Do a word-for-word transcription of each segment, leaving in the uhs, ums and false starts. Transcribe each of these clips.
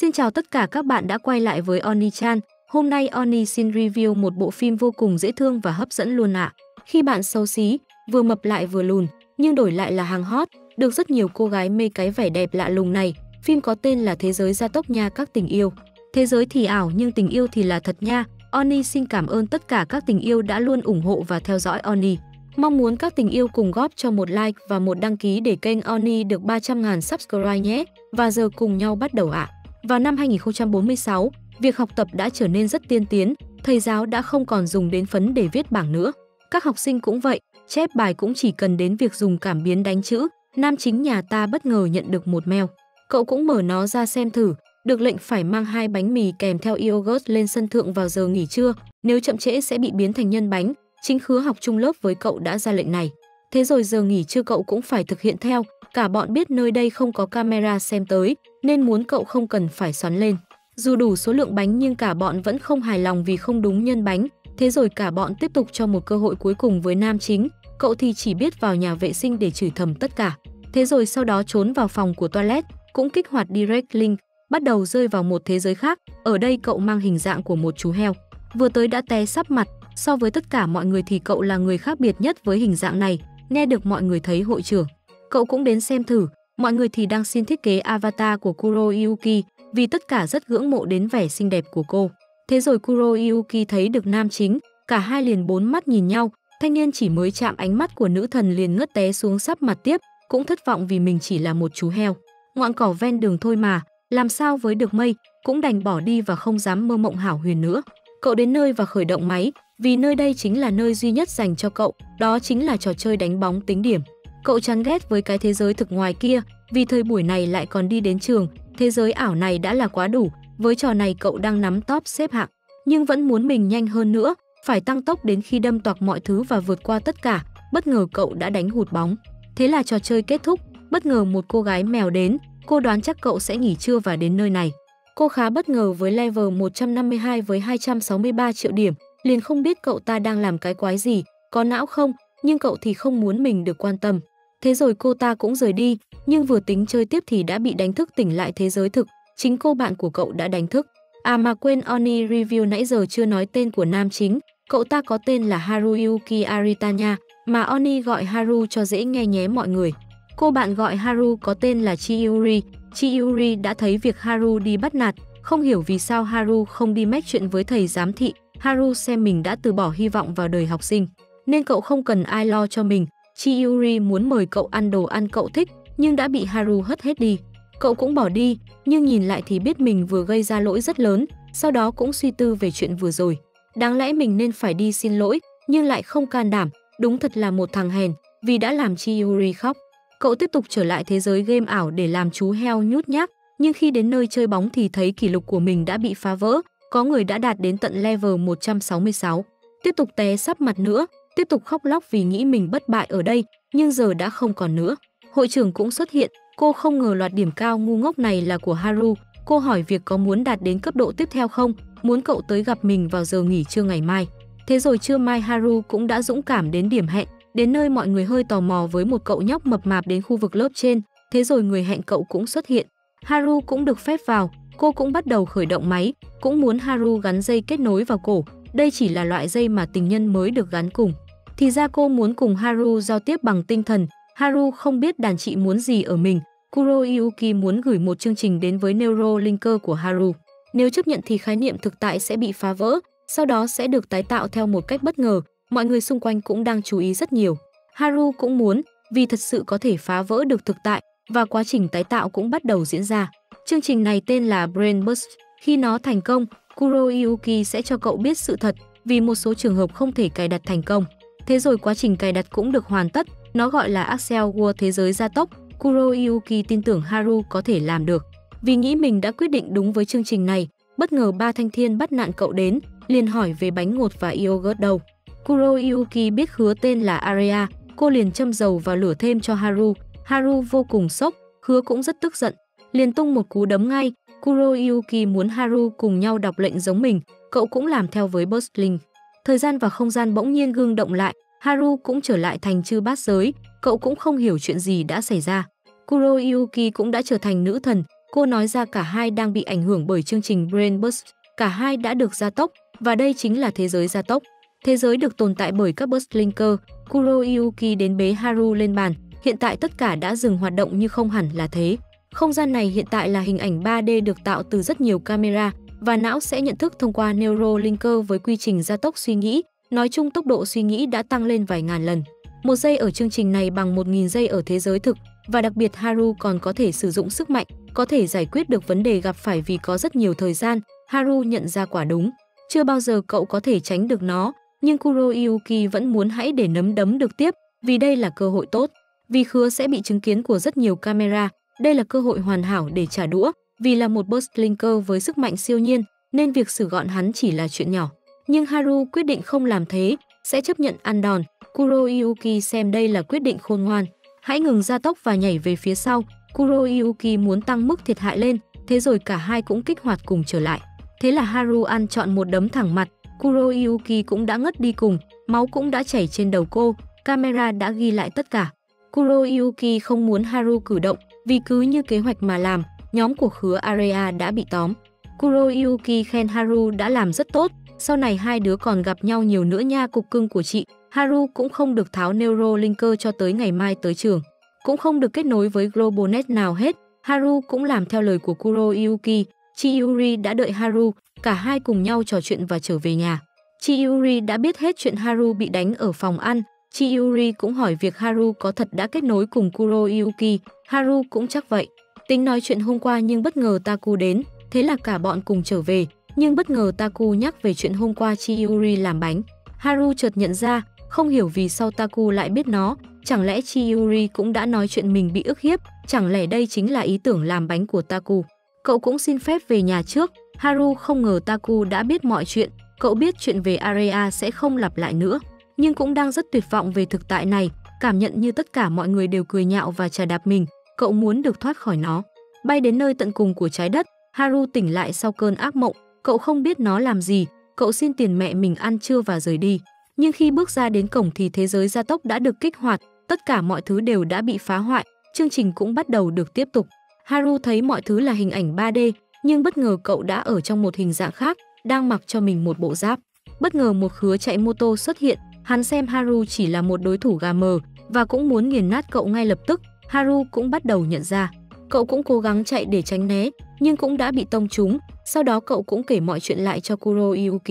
Xin chào tất cả các bạn đã quay lại với Oniichan. Hôm nay Oni xin review một bộ phim vô cùng dễ thương và hấp dẫn luôn ạ. À. Khi bạn xấu xí, vừa mập lại vừa lùn, nhưng đổi lại là hàng hot, được rất nhiều cô gái mê cái vẻ đẹp lạ lùng này. Phim có tên là Thế Giới Gia Tốc nha các tình yêu. Thế giới thì ảo nhưng tình yêu thì là thật nha. Oni xin cảm ơn tất cả các tình yêu đã luôn ủng hộ và theo dõi Oni. Mong muốn các tình yêu cùng góp cho một like và một đăng ký để kênh Oni được ba trăm nghìn subscribe nhé. Và giờ cùng nhau bắt đầu ạ. À. Vào năm hai nghìn không trăm bốn mươi sáu, việc học tập đã trở nên rất tiên tiến, thầy giáo đã không còn dùng đến phấn để viết bảng nữa. Các học sinh cũng vậy, chép bài cũng chỉ cần đến việc dùng cảm biến đánh chữ. Nam chính nhà ta bất ngờ nhận được một mail. Cậu cũng mở nó ra xem thử, được lệnh phải mang hai bánh mì kèm theo yogurt lên sân thượng vào giờ nghỉ trưa, nếu chậm trễ sẽ bị biến thành nhân bánh. Chính khứa học chung lớp với cậu đã ra lệnh này. Thế rồi giờ nghỉ trưa cậu cũng phải thực hiện theo, cả bọn biết nơi đây không có camera xem tới, nên muốn cậu không cần phải xoắn lên. Dù đủ số lượng bánh nhưng cả bọn vẫn không hài lòng vì không đúng nhân bánh. Thế rồi cả bọn tiếp tục cho một cơ hội cuối cùng với nam chính. Cậu thì chỉ biết vào nhà vệ sinh để chửi thầm tất cả. Thế rồi sau đó trốn vào phòng của toilet, cũng kích hoạt Direct Link, bắt đầu rơi vào một thế giới khác. Ở đây cậu mang hình dạng của một chú heo. Vừa tới đã té sắp mặt, so với tất cả mọi người thì cậu là người khác biệt nhất với hình dạng này. Nghe được mọi người thấy hội trưởng. Cậu cũng đến xem thử, mọi người thì đang xin thiết kế avatar của Kuroyuki vì tất cả rất ngưỡng mộ đến vẻ xinh đẹp của cô. Thế rồi Kuroyuki thấy được nam chính, cả hai liền bốn mắt nhìn nhau, thanh niên chỉ mới chạm ánh mắt của nữ thần liền ngất té xuống sắp mặt tiếp, cũng thất vọng vì mình chỉ là một chú heo. Ngọn cỏ ven đường thôi mà, làm sao với được mây, cũng đành bỏ đi và không dám mơ mộng hảo huyền nữa. Cậu đến nơi và khởi động máy, vì nơi đây chính là nơi duy nhất dành cho cậu, đó chính là trò chơi đánh bóng tính điểm. Cậu chán ghét với cái thế giới thực ngoài kia, vì thời buổi này lại còn đi đến trường, thế giới ảo này đã là quá đủ, với trò này cậu đang nắm top xếp hạng, nhưng vẫn muốn mình nhanh hơn nữa, phải tăng tốc đến khi đâm toạc mọi thứ và vượt qua tất cả, bất ngờ cậu đã đánh hụt bóng. Thế là trò chơi kết thúc, bất ngờ một cô gái mèo đến, cô đoán chắc cậu sẽ nghỉ trưa và đến nơi này. Cô khá bất ngờ với level một trăm năm mươi hai với hai trăm sáu mươi ba triệu điểm, liền không biết cậu ta đang làm cái quái gì, có não không, nhưng cậu thì không muốn mình được quan tâm. Thế rồi cô ta cũng rời đi, nhưng vừa tính chơi tiếp thì đã bị đánh thức tỉnh lại thế giới thực, chính cô bạn của cậu đã đánh thức. À mà quên, Oni Review nãy giờ chưa nói tên của nam chính, cậu ta có tên là Haruyuki Arita nha, mà Oni gọi Haru cho dễ nghe nhé mọi người. Cô bạn gọi Haru có tên là Chiyuri, Chiyuri đã thấy việc Haru đi bắt nạt, không hiểu vì sao Haru không đi mách chuyện với thầy giám thị, Haru xem mình đã từ bỏ hy vọng vào đời học sinh, nên cậu không cần ai lo cho mình. Chiyuri muốn mời cậu ăn đồ ăn cậu thích, nhưng đã bị Haru hất hết đi. Cậu cũng bỏ đi, nhưng nhìn lại thì biết mình vừa gây ra lỗi rất lớn, sau đó cũng suy tư về chuyện vừa rồi. Đáng lẽ mình nên phải đi xin lỗi, nhưng lại không can đảm, đúng thật là một thằng hèn, vì đã làm Chiyuri khóc. Cậu tiếp tục trở lại thế giới game ảo để làm chú heo nhút nhát, nhưng khi đến nơi chơi bóng thì thấy kỷ lục của mình đã bị phá vỡ, có người đã đạt đến tận level một trăm sáu mươi sáu. Tiếp tục té sắp mặt nữa, tiếp tục khóc lóc vì nghĩ mình bất bại ở đây, nhưng giờ đã không còn nữa. Hội trưởng cũng xuất hiện, cô không ngờ loạt điểm cao ngu ngốc này là của Haru. Cô hỏi việc có muốn đạt đến cấp độ tiếp theo không, muốn cậu tới gặp mình vào giờ nghỉ trưa ngày mai. Thế rồi trưa mai Haru cũng đã dũng cảm đến điểm hẹn, đến nơi mọi người hơi tò mò với một cậu nhóc mập mạp đến khu vực lớp trên. Thế rồi người hẹn cậu cũng xuất hiện. Haru cũng được phép vào, cô cũng bắt đầu khởi động máy, cũng muốn Haru gắn dây kết nối vào cổ. Đây chỉ là loại dây mà tình nhân mới được gắn cùng. Thì ra cô muốn cùng Haru giao tiếp bằng tinh thần. Haru không biết đàn chị muốn gì ở mình. Kuroyuki muốn gửi một chương trình đến với Neuro Linker của Haru. Nếu chấp nhận thì khái niệm thực tại sẽ bị phá vỡ, sau đó sẽ được tái tạo theo một cách bất ngờ. Mọi người xung quanh cũng đang chú ý rất nhiều. Haru cũng muốn, vì thật sự có thể phá vỡ được thực tại và quá trình tái tạo cũng bắt đầu diễn ra. Chương trình này tên là Brain Burst. Khi nó thành công, Kuroyuki sẽ cho cậu biết sự thật vì một số trường hợp không thể cài đặt thành công. Thế rồi quá trình cài đặt cũng được hoàn tất, nó gọi là Accel World Thế Giới Gia Tốc. Kuroyuki tin tưởng Haru có thể làm được. Vì nghĩ mình đã quyết định đúng với chương trình này, bất ngờ ba thanh thiên bắt nạn cậu đến, liền hỏi về bánh ngọt và yogurt đâu. Kuroyuki biết khứa tên là Aria, cô liền châm dầu vào lửa thêm cho Haru. Haru vô cùng sốc, khứa cũng rất tức giận, liền tung một cú đấm ngay. Kuroyuki muốn Haru cùng nhau đọc lệnh giống mình, cậu cũng làm theo với Burst Link. Thời gian và không gian bỗng nhiên ngưng động lại, Haru cũng trở lại thành chư bát giới, cậu cũng không hiểu chuyện gì đã xảy ra. Kuroyuki cũng đã trở thành nữ thần, Cô nói ra cả hai đang bị ảnh hưởng bởi chương trình Brain Burst, cả hai đã được gia tốc, và đây chính là thế giới gia tốc. Thế giới được tồn tại bởi các Burst Linker. Kuroyuki đến bế Haru lên bàn, hiện tại tất cả đã dừng hoạt động như không hẳn là thế. Không gian này hiện tại là hình ảnh ba D được tạo từ rất nhiều camera, và não sẽ nhận thức thông qua Neuro Linker với quy trình gia tốc suy nghĩ. Nói chung tốc độ suy nghĩ đã tăng lên vài ngàn lần. Một giây ở chương trình này bằng một nghìn giây ở thế giới thực, và đặc biệt Haru còn có thể sử dụng sức mạnh, có thể giải quyết được vấn đề gặp phải vì có rất nhiều thời gian. Haru nhận ra quả đúng. Chưa bao giờ cậu có thể tránh được nó, nhưng Kuroyuki vẫn muốn hãy để nắm đấm được tiếp, vì đây là cơ hội tốt. Vì khứa sẽ bị chứng kiến của rất nhiều camera, đây là cơ hội hoàn hảo để trả đũa, vì là một Burst Linker với sức mạnh siêu nhiên, nên việc xử gọn hắn chỉ là chuyện nhỏ. Nhưng Haru quyết định không làm thế, sẽ chấp nhận ăn đòn. Kuroyuki xem đây là quyết định khôn ngoan. Hãy ngừng gia tốc và nhảy về phía sau. Kuroyuki muốn tăng mức thiệt hại lên, thế rồi cả hai cũng kích hoạt cùng trở lại. Thế là Haru ăn chọn một đấm thẳng mặt, Kuroyuki cũng đã ngất đi cùng, máu cũng đã chảy trên đầu cô, camera đã ghi lại tất cả. Kuroyuki không muốn Haru cử động, vì cứ như kế hoạch mà làm, nhóm của khứa Area đã bị tóm. Kuroyuki khen Haru đã làm rất tốt, sau này hai đứa còn gặp nhau nhiều nữa nha cục cưng của chị. Haru cũng không được tháo Neuro Linker cho tới ngày mai tới trường, cũng không được kết nối với Globonet nào hết. Haru cũng làm theo lời của Kuroyuki. Chiyuri đã đợi Haru, cả hai cùng nhau trò chuyện và trở về nhà. Chiyuri đã biết hết chuyện Haru bị đánh ở phòng ăn. Chiyuri cũng hỏi việc Haru có thật đã kết nối cùng Kuroyuki. Haru cũng chắc vậy. Tính nói chuyện hôm qua nhưng bất ngờ Taku đến, thế là cả bọn cùng trở về. Nhưng bất ngờ Taku nhắc về chuyện hôm qua Chiyuri làm bánh. Haru chợt nhận ra, không hiểu vì sao Taku lại biết nó. Chẳng lẽ Chiyuri cũng đã nói chuyện mình bị ức hiếp? Chẳng lẽ đây chính là ý tưởng làm bánh của Taku? Cậu cũng xin phép về nhà trước. Haru không ngờ Taku đã biết mọi chuyện. Cậu biết chuyện về Area sẽ không lặp lại nữa, nhưng cũng đang rất tuyệt vọng về thực tại này, cảm nhận như tất cả mọi người đều cười nhạo và chà đạp mình. Cậu muốn được thoát khỏi nó, bay đến nơi tận cùng của trái đất. Haru tỉnh lại sau cơn ác mộng. Cậu không biết nó làm gì. Cậu xin tiền mẹ mình ăn trưa và rời đi. Nhưng khi bước ra đến cổng thì thế giới gia tốc đã được kích hoạt. Tất cả mọi thứ đều đã bị phá hoại. Chương trình cũng bắt đầu được tiếp tục. Haru thấy mọi thứ là hình ảnh ba D, nhưng bất ngờ cậu đã ở trong một hình dạng khác, đang mặc cho mình một bộ giáp. Bất ngờ một khứa chạy mô tô xuất hiện, hắn xem Haru chỉ là một đối thủ gà mờ và cũng muốn nghiền nát cậu ngay lập tức. Haru cũng bắt đầu nhận ra, cậu cũng cố gắng chạy để tránh né, nhưng cũng đã bị tông trúng. Sau đó cậu cũng kể mọi chuyện lại cho Kuroyuki.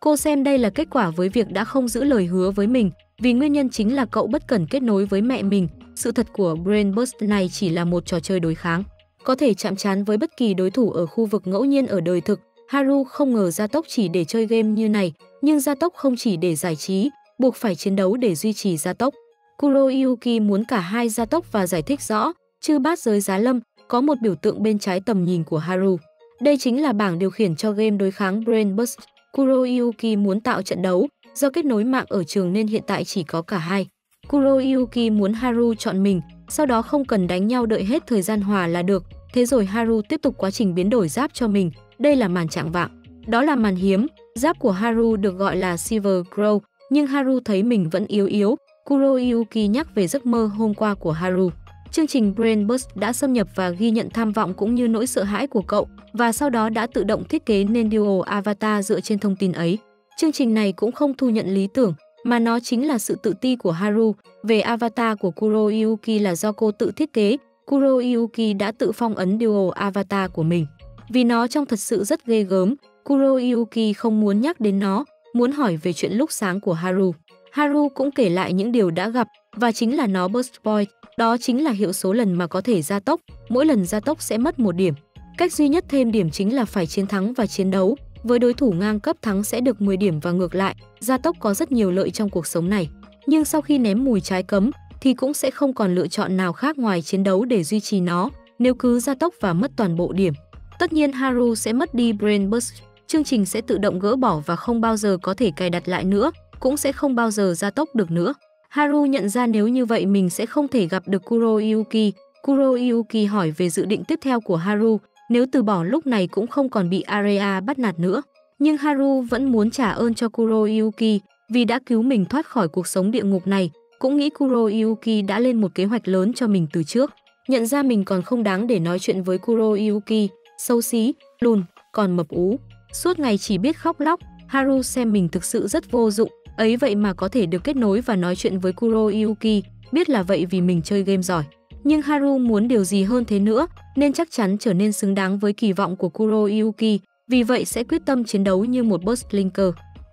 Cô xem đây là kết quả với việc đã không giữ lời hứa với mình, vì nguyên nhân chính là cậu bất cẩn kết nối với mẹ mình. Sự thật của Brain Burst này chỉ là một trò chơi đối kháng, có thể chạm trán với bất kỳ đối thủ ở khu vực ngẫu nhiên ở đời thực. Haru không ngờ gia tốc chỉ để chơi game như này, nhưng gia tốc không chỉ để giải trí, buộc phải chiến đấu để duy trì gia tốc. Kuroyuki muốn cả hai gia tốc và giải thích rõ, chư bát giới giá lâm, có một biểu tượng bên trái tầm nhìn của Haru. Đây chính là bảng điều khiển cho game đối kháng Brain Burst. Kuroyuki muốn tạo trận đấu, do kết nối mạng ở trường nên hiện tại chỉ có cả hai. Kuroyuki muốn Haru chọn mình, sau đó không cần đánh nhau đợi hết thời gian hòa là được. Thế rồi Haru tiếp tục quá trình biến đổi giáp cho mình. Đây là màn chạng vạng. Đó là màn hiếm, giáp của Haru được gọi là Silver Crow, nhưng Haru thấy mình vẫn yếu yếu. Kuroyuki nhắc về giấc mơ hôm qua của Haru. Chương trình Brain Burst đã xâm nhập và ghi nhận tham vọng cũng như nỗi sợ hãi của cậu, và sau đó đã tự động thiết kế nên Duo Avatar dựa trên thông tin ấy. Chương trình này cũng không thu nhận lý tưởng, mà nó chính là sự tự ti của Haru. Về avatar của Kuroyuki là do cô tự thiết kế, Kuroyuki đã tự phong ấn Duo Avatar của mình. Vì nó trông thật sự rất ghê gớm, Kuroyuki không muốn nhắc đến nó, muốn hỏi về chuyện lúc sáng của Haru. Haru cũng kể lại những điều đã gặp, và chính là nó Burst Point, đó chính là hiệu số lần mà có thể gia tốc, mỗi lần gia tốc sẽ mất một điểm. Cách duy nhất thêm điểm chính là phải chiến thắng và chiến đấu, với đối thủ ngang cấp thắng sẽ được mười điểm và ngược lại. Gia tốc có rất nhiều lợi trong cuộc sống này, nhưng sau khi ném mùi trái cấm thì cũng sẽ không còn lựa chọn nào khác ngoài chiến đấu để duy trì nó, nếu cứ gia tốc và mất toàn bộ điểm. Tất nhiên Haru sẽ mất đi Brain Burst, chương trình sẽ tự động gỡ bỏ và không bao giờ có thể cài đặt lại nữa, cũng sẽ không bao giờ gia tốc được nữa. Haru nhận ra nếu như vậy mình sẽ không thể gặp được Kuroyuki. Kuroyuki hỏi về dự định tiếp theo của Haru, nếu từ bỏ lúc này cũng không còn bị Area bắt nạt nữa. Nhưng Haru vẫn muốn trả ơn cho Kuroyuki vì đã cứu mình thoát khỏi cuộc sống địa ngục này, cũng nghĩ Kuroyuki đã lên một kế hoạch lớn cho mình từ trước. nhận ra mình còn không đáng để nói chuyện với Kuroyuki, xấu xí, lùn, còn mập ú. Suốt ngày chỉ biết khóc lóc, Haru xem mình thực sự rất vô dụng, ấy vậy mà có thể được kết nối và nói chuyện với Kuroyuki, biết là vậy vì mình chơi game giỏi. Nhưng Haru muốn điều gì hơn thế nữa, nên chắc chắn trở nên xứng đáng với kỳ vọng của Kuroyuki, vì vậy sẽ quyết tâm chiến đấu như một Burst Linker.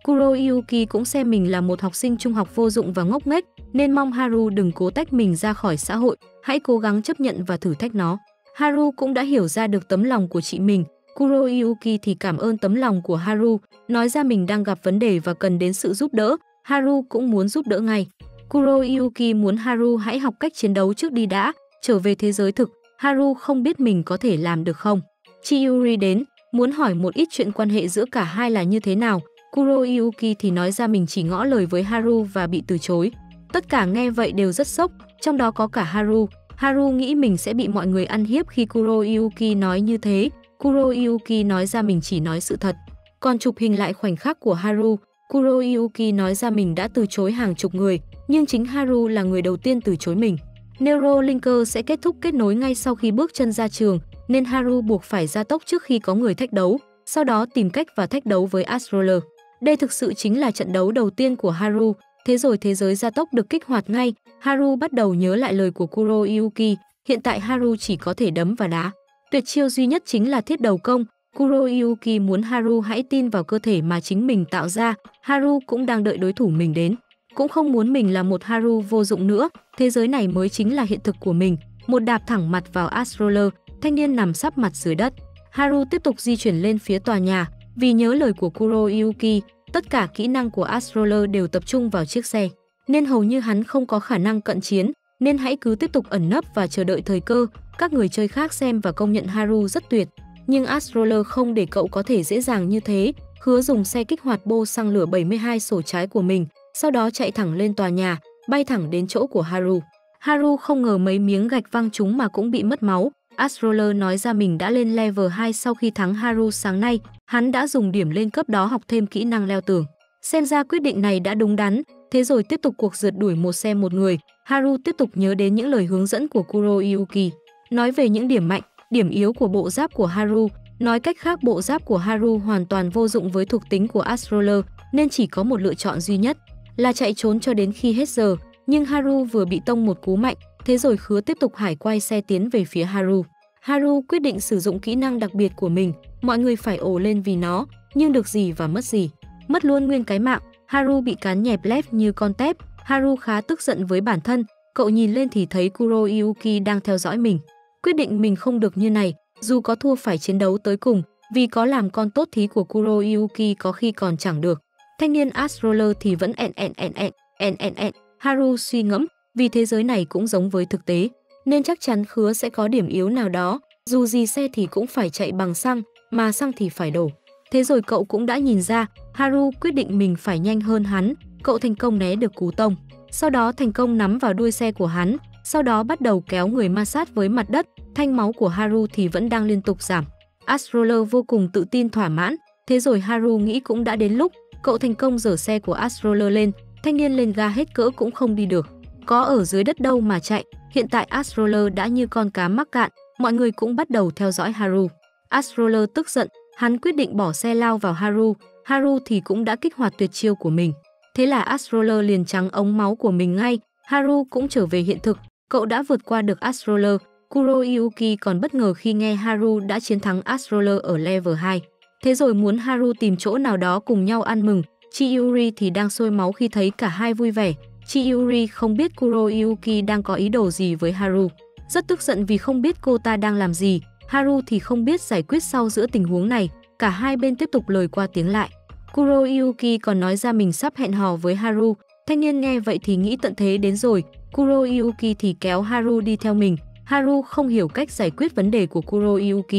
Kuroyuki cũng xem mình là một học sinh trung học vô dụng và ngốc nghếch, nên mong Haru đừng cố tách mình ra khỏi xã hội, hãy cố gắng chấp nhận và thử thách nó. Haru cũng đã hiểu ra được tấm lòng của chị mình, Kuroyuki thì cảm ơn tấm lòng của Haru, nói ra mình đang gặp vấn đề và cần đến sự giúp đỡ, Haru cũng muốn giúp đỡ ngay. Kuroyuki muốn Haru hãy học cách chiến đấu trước đi đã, trở về thế giới thực, Haru không biết mình có thể làm được không. Chiyuri đến, muốn hỏi một ít chuyện quan hệ giữa cả hai là như thế nào, Kuroyuki thì nói ra mình chỉ ngỏ lời với Haru và bị từ chối. Tất cả nghe vậy đều rất sốc, trong đó có cả Haru. Haru nghĩ mình sẽ bị mọi người ăn hiếp khi Kuroyuki nói như thế. Kuroyuki nói ra mình chỉ nói sự thật. Còn chụp hình lại khoảnh khắc của Haru, Kuroyuki nói ra mình đã từ chối hàng chục người, nhưng chính Haru là người đầu tiên từ chối mình. Neuro Linker sẽ kết thúc kết nối ngay sau khi bước chân ra trường, nên Haru buộc phải gia tốc trước khi có người thách đấu, sau đó tìm cách và thách đấu với Astroler. Đây thực sự chính là trận đấu đầu tiên của Haru, thế rồi thế giới gia tốc được kích hoạt ngay, Haru bắt đầu nhớ lại lời của Kuroyuki, hiện tại Haru chỉ có thể đấm và đá. Tuyệt chiêu duy nhất chính là thiết đầu công, Kuroyuki muốn Haru hãy tin vào cơ thể mà chính mình tạo ra, Haru cũng đang đợi đối thủ mình đến. Cũng không muốn mình là một Haru vô dụng nữa, thế giới này mới chính là hiện thực của mình, một đạp thẳng mặt vào Astroler, thanh niên nằm sắp mặt dưới đất. Haru tiếp tục di chuyển lên phía tòa nhà, vì nhớ lời của Kuroyuki, tất cả kỹ năng của Astroler đều tập trung vào chiếc xe, nên hầu như hắn không có khả năng cận chiến, nên hãy cứ tiếp tục ẩn nấp và chờ đợi thời cơ, các người chơi khác xem và công nhận Haru rất tuyệt. Nhưng Astroler không để cậu có thể dễ dàng như thế, hứa dùng xe kích hoạt bô xăng lửa bảy mươi hai sổ trái của mình, sau đó chạy thẳng lên tòa nhà, bay thẳng đến chỗ của Haru. Haru không ngờ mấy miếng gạch văng chúng mà cũng bị mất máu. Astroler nói ra mình đã lên level hai sau khi thắng Haru sáng nay, hắn đã dùng điểm lên cấp đó học thêm kỹ năng leo tường. Xem ra quyết định này đã đúng đắn, thế rồi tiếp tục cuộc rượt đuổi một xe một người, Haru tiếp tục nhớ đến những lời hướng dẫn của Kuroyuki, nói về những điểm mạnh, điểm yếu của bộ giáp của Haru, nói cách khác bộ giáp của Haru hoàn toàn vô dụng với thuộc tính của Astroler, nên chỉ có một lựa chọn duy nhất là chạy trốn cho đến khi hết giờ, nhưng Haru vừa bị tông một cú mạnh, thế rồi khứa tiếp tục hải quay xe tiến về phía Haru. Haru quyết định sử dụng kỹ năng đặc biệt của mình, mọi người phải ồ lên vì nó, nhưng được gì và mất gì. Mất luôn nguyên cái mạng, Haru bị cán nhẹp lép như con tép, Haru khá tức giận với bản thân, cậu nhìn lên thì thấy Kuroyuki đang theo dõi mình. Quyết định mình không được như này, dù có thua phải chiến đấu tới cùng, vì có làm con tốt thí của Kuroyuki có khi còn chẳng được. Thanh niên Astroler thì vẫn ẹn ẹn ẹn ẹn ẹn ẹn ẹn. Haru suy ngẫm, vì thế giới này cũng giống với thực tế, nên chắc chắn khứa sẽ có điểm yếu nào đó, dù gì xe thì cũng phải chạy bằng xăng, mà xăng thì phải đổ. Thế rồi cậu cũng đã nhìn ra, Haru quyết định mình phải nhanh hơn hắn, cậu thành công né được cú tông, sau đó thành công nắm vào đuôi xe của hắn, sau đó bắt đầu kéo người ma sát với mặt đất, thanh máu của Haru thì vẫn đang liên tục giảm. Astroler vô cùng tự tin thỏa mãn, thế rồi Haru nghĩ cũng đã đến lúc, cậu thành công dở xe của Astroler lên, thanh niên lên ga hết cỡ cũng không đi được. Có ở dưới đất đâu mà chạy, hiện tại Astroler đã như con cá mắc cạn, mọi người cũng bắt đầu theo dõi Haru. Astroler tức giận, hắn quyết định bỏ xe lao vào Haru, Haru thì cũng đã kích hoạt tuyệt chiêu của mình. Thế là Astroler liền trắng ống máu của mình ngay, Haru cũng trở về hiện thực, cậu đã vượt qua được Astroler. Kuroyuki còn bất ngờ khi nghe Haru đã chiến thắng Astroler ở level hai. Thế rồi muốn Haru tìm chỗ nào đó cùng nhau ăn mừng, Chiyuri thì đang sôi máu khi thấy cả hai vui vẻ. Chiyuri không biết Kuroyuki đang có ý đồ gì với Haru, rất tức giận vì không biết cô ta đang làm gì, Haru thì không biết giải quyết sau giữa tình huống này, cả hai bên tiếp tục lời qua tiếng lại. Kuroyuki còn nói ra mình sắp hẹn hò với Haru, thanh niên nghe vậy thì nghĩ tận thế đến rồi, Kuroyuki thì kéo Haru đi theo mình, Haru không hiểu cách giải quyết vấn đề của Kuroyuki.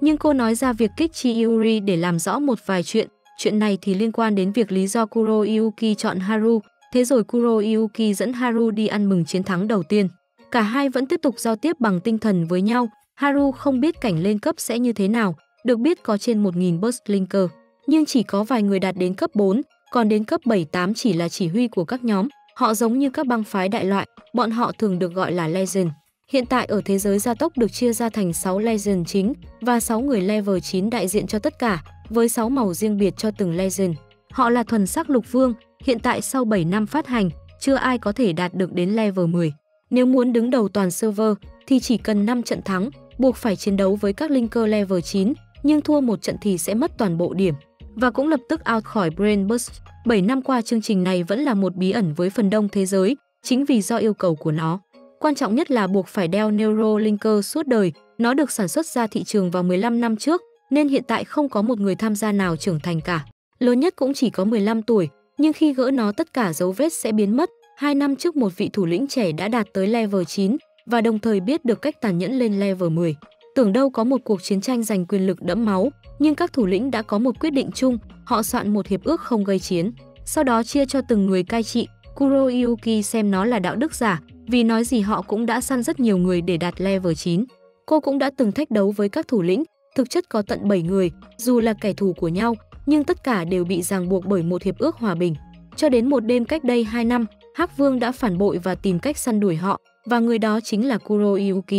Nhưng cô nói ra việc kích Chiyuri để làm rõ một vài chuyện, chuyện này thì liên quan đến việc lý do Kuroyuki chọn Haru, thế rồi Kuroyuki dẫn Haru đi ăn mừng chiến thắng đầu tiên. Cả hai vẫn tiếp tục giao tiếp bằng tinh thần với nhau, Haru không biết cảnh lên cấp sẽ như thế nào, được biết có trên một nghìn Burst Linker, nhưng chỉ có vài người đạt đến cấp bốn, còn đến cấp bảy tám chỉ là chỉ huy của các nhóm, họ giống như các bang phái đại loại, bọn họ thường được gọi là Legend. Hiện tại ở thế giới gia tốc được chia ra thành sáu Legend chính và sáu người Level chín đại diện cho tất cả, với sáu màu riêng biệt cho từng Legend. Họ là thuần sắc lục vương, hiện tại sau bảy năm phát hành, chưa ai có thể đạt được đến Level mười. Nếu muốn đứng đầu toàn server thì chỉ cần năm trận thắng, buộc phải chiến đấu với các Linker Level chín, nhưng thua một trận thì sẽ mất toàn bộ điểm. Và cũng lập tức out khỏi Brain Burst. bảy năm qua chương trình này vẫn là một bí ẩn với phần đông thế giới, chính vì do yêu cầu của nó. Quan trọng nhất là buộc phải đeo Neuro Linker suốt đời, nó được sản xuất ra thị trường vào mười lăm năm trước, nên hiện tại không có một người tham gia nào trưởng thành cả. Lớn nhất cũng chỉ có mười lăm tuổi, nhưng khi gỡ nó tất cả dấu vết sẽ biến mất. hai năm trước một vị thủ lĩnh trẻ đã đạt tới Level chín và đồng thời biết được cách tàn nhẫn lên Level mười. Tưởng đâu có một cuộc chiến tranh giành quyền lực đẫm máu, nhưng các thủ lĩnh đã có một quyết định chung, họ soạn một hiệp ước không gây chiến. Sau đó chia cho từng người cai trị, Kuroyuki xem nó là đạo đức giả, vì nói gì họ cũng đã săn rất nhiều người để đạt Level chín. Cô cũng đã từng thách đấu với các thủ lĩnh, thực chất có tận bảy người, dù là kẻ thù của nhau, nhưng tất cả đều bị ràng buộc bởi một hiệp ước hòa bình. Cho đến một đêm cách đây hai năm, Hắc Vương đã phản bội và tìm cách săn đuổi họ, và người đó chính là Kuroyuki.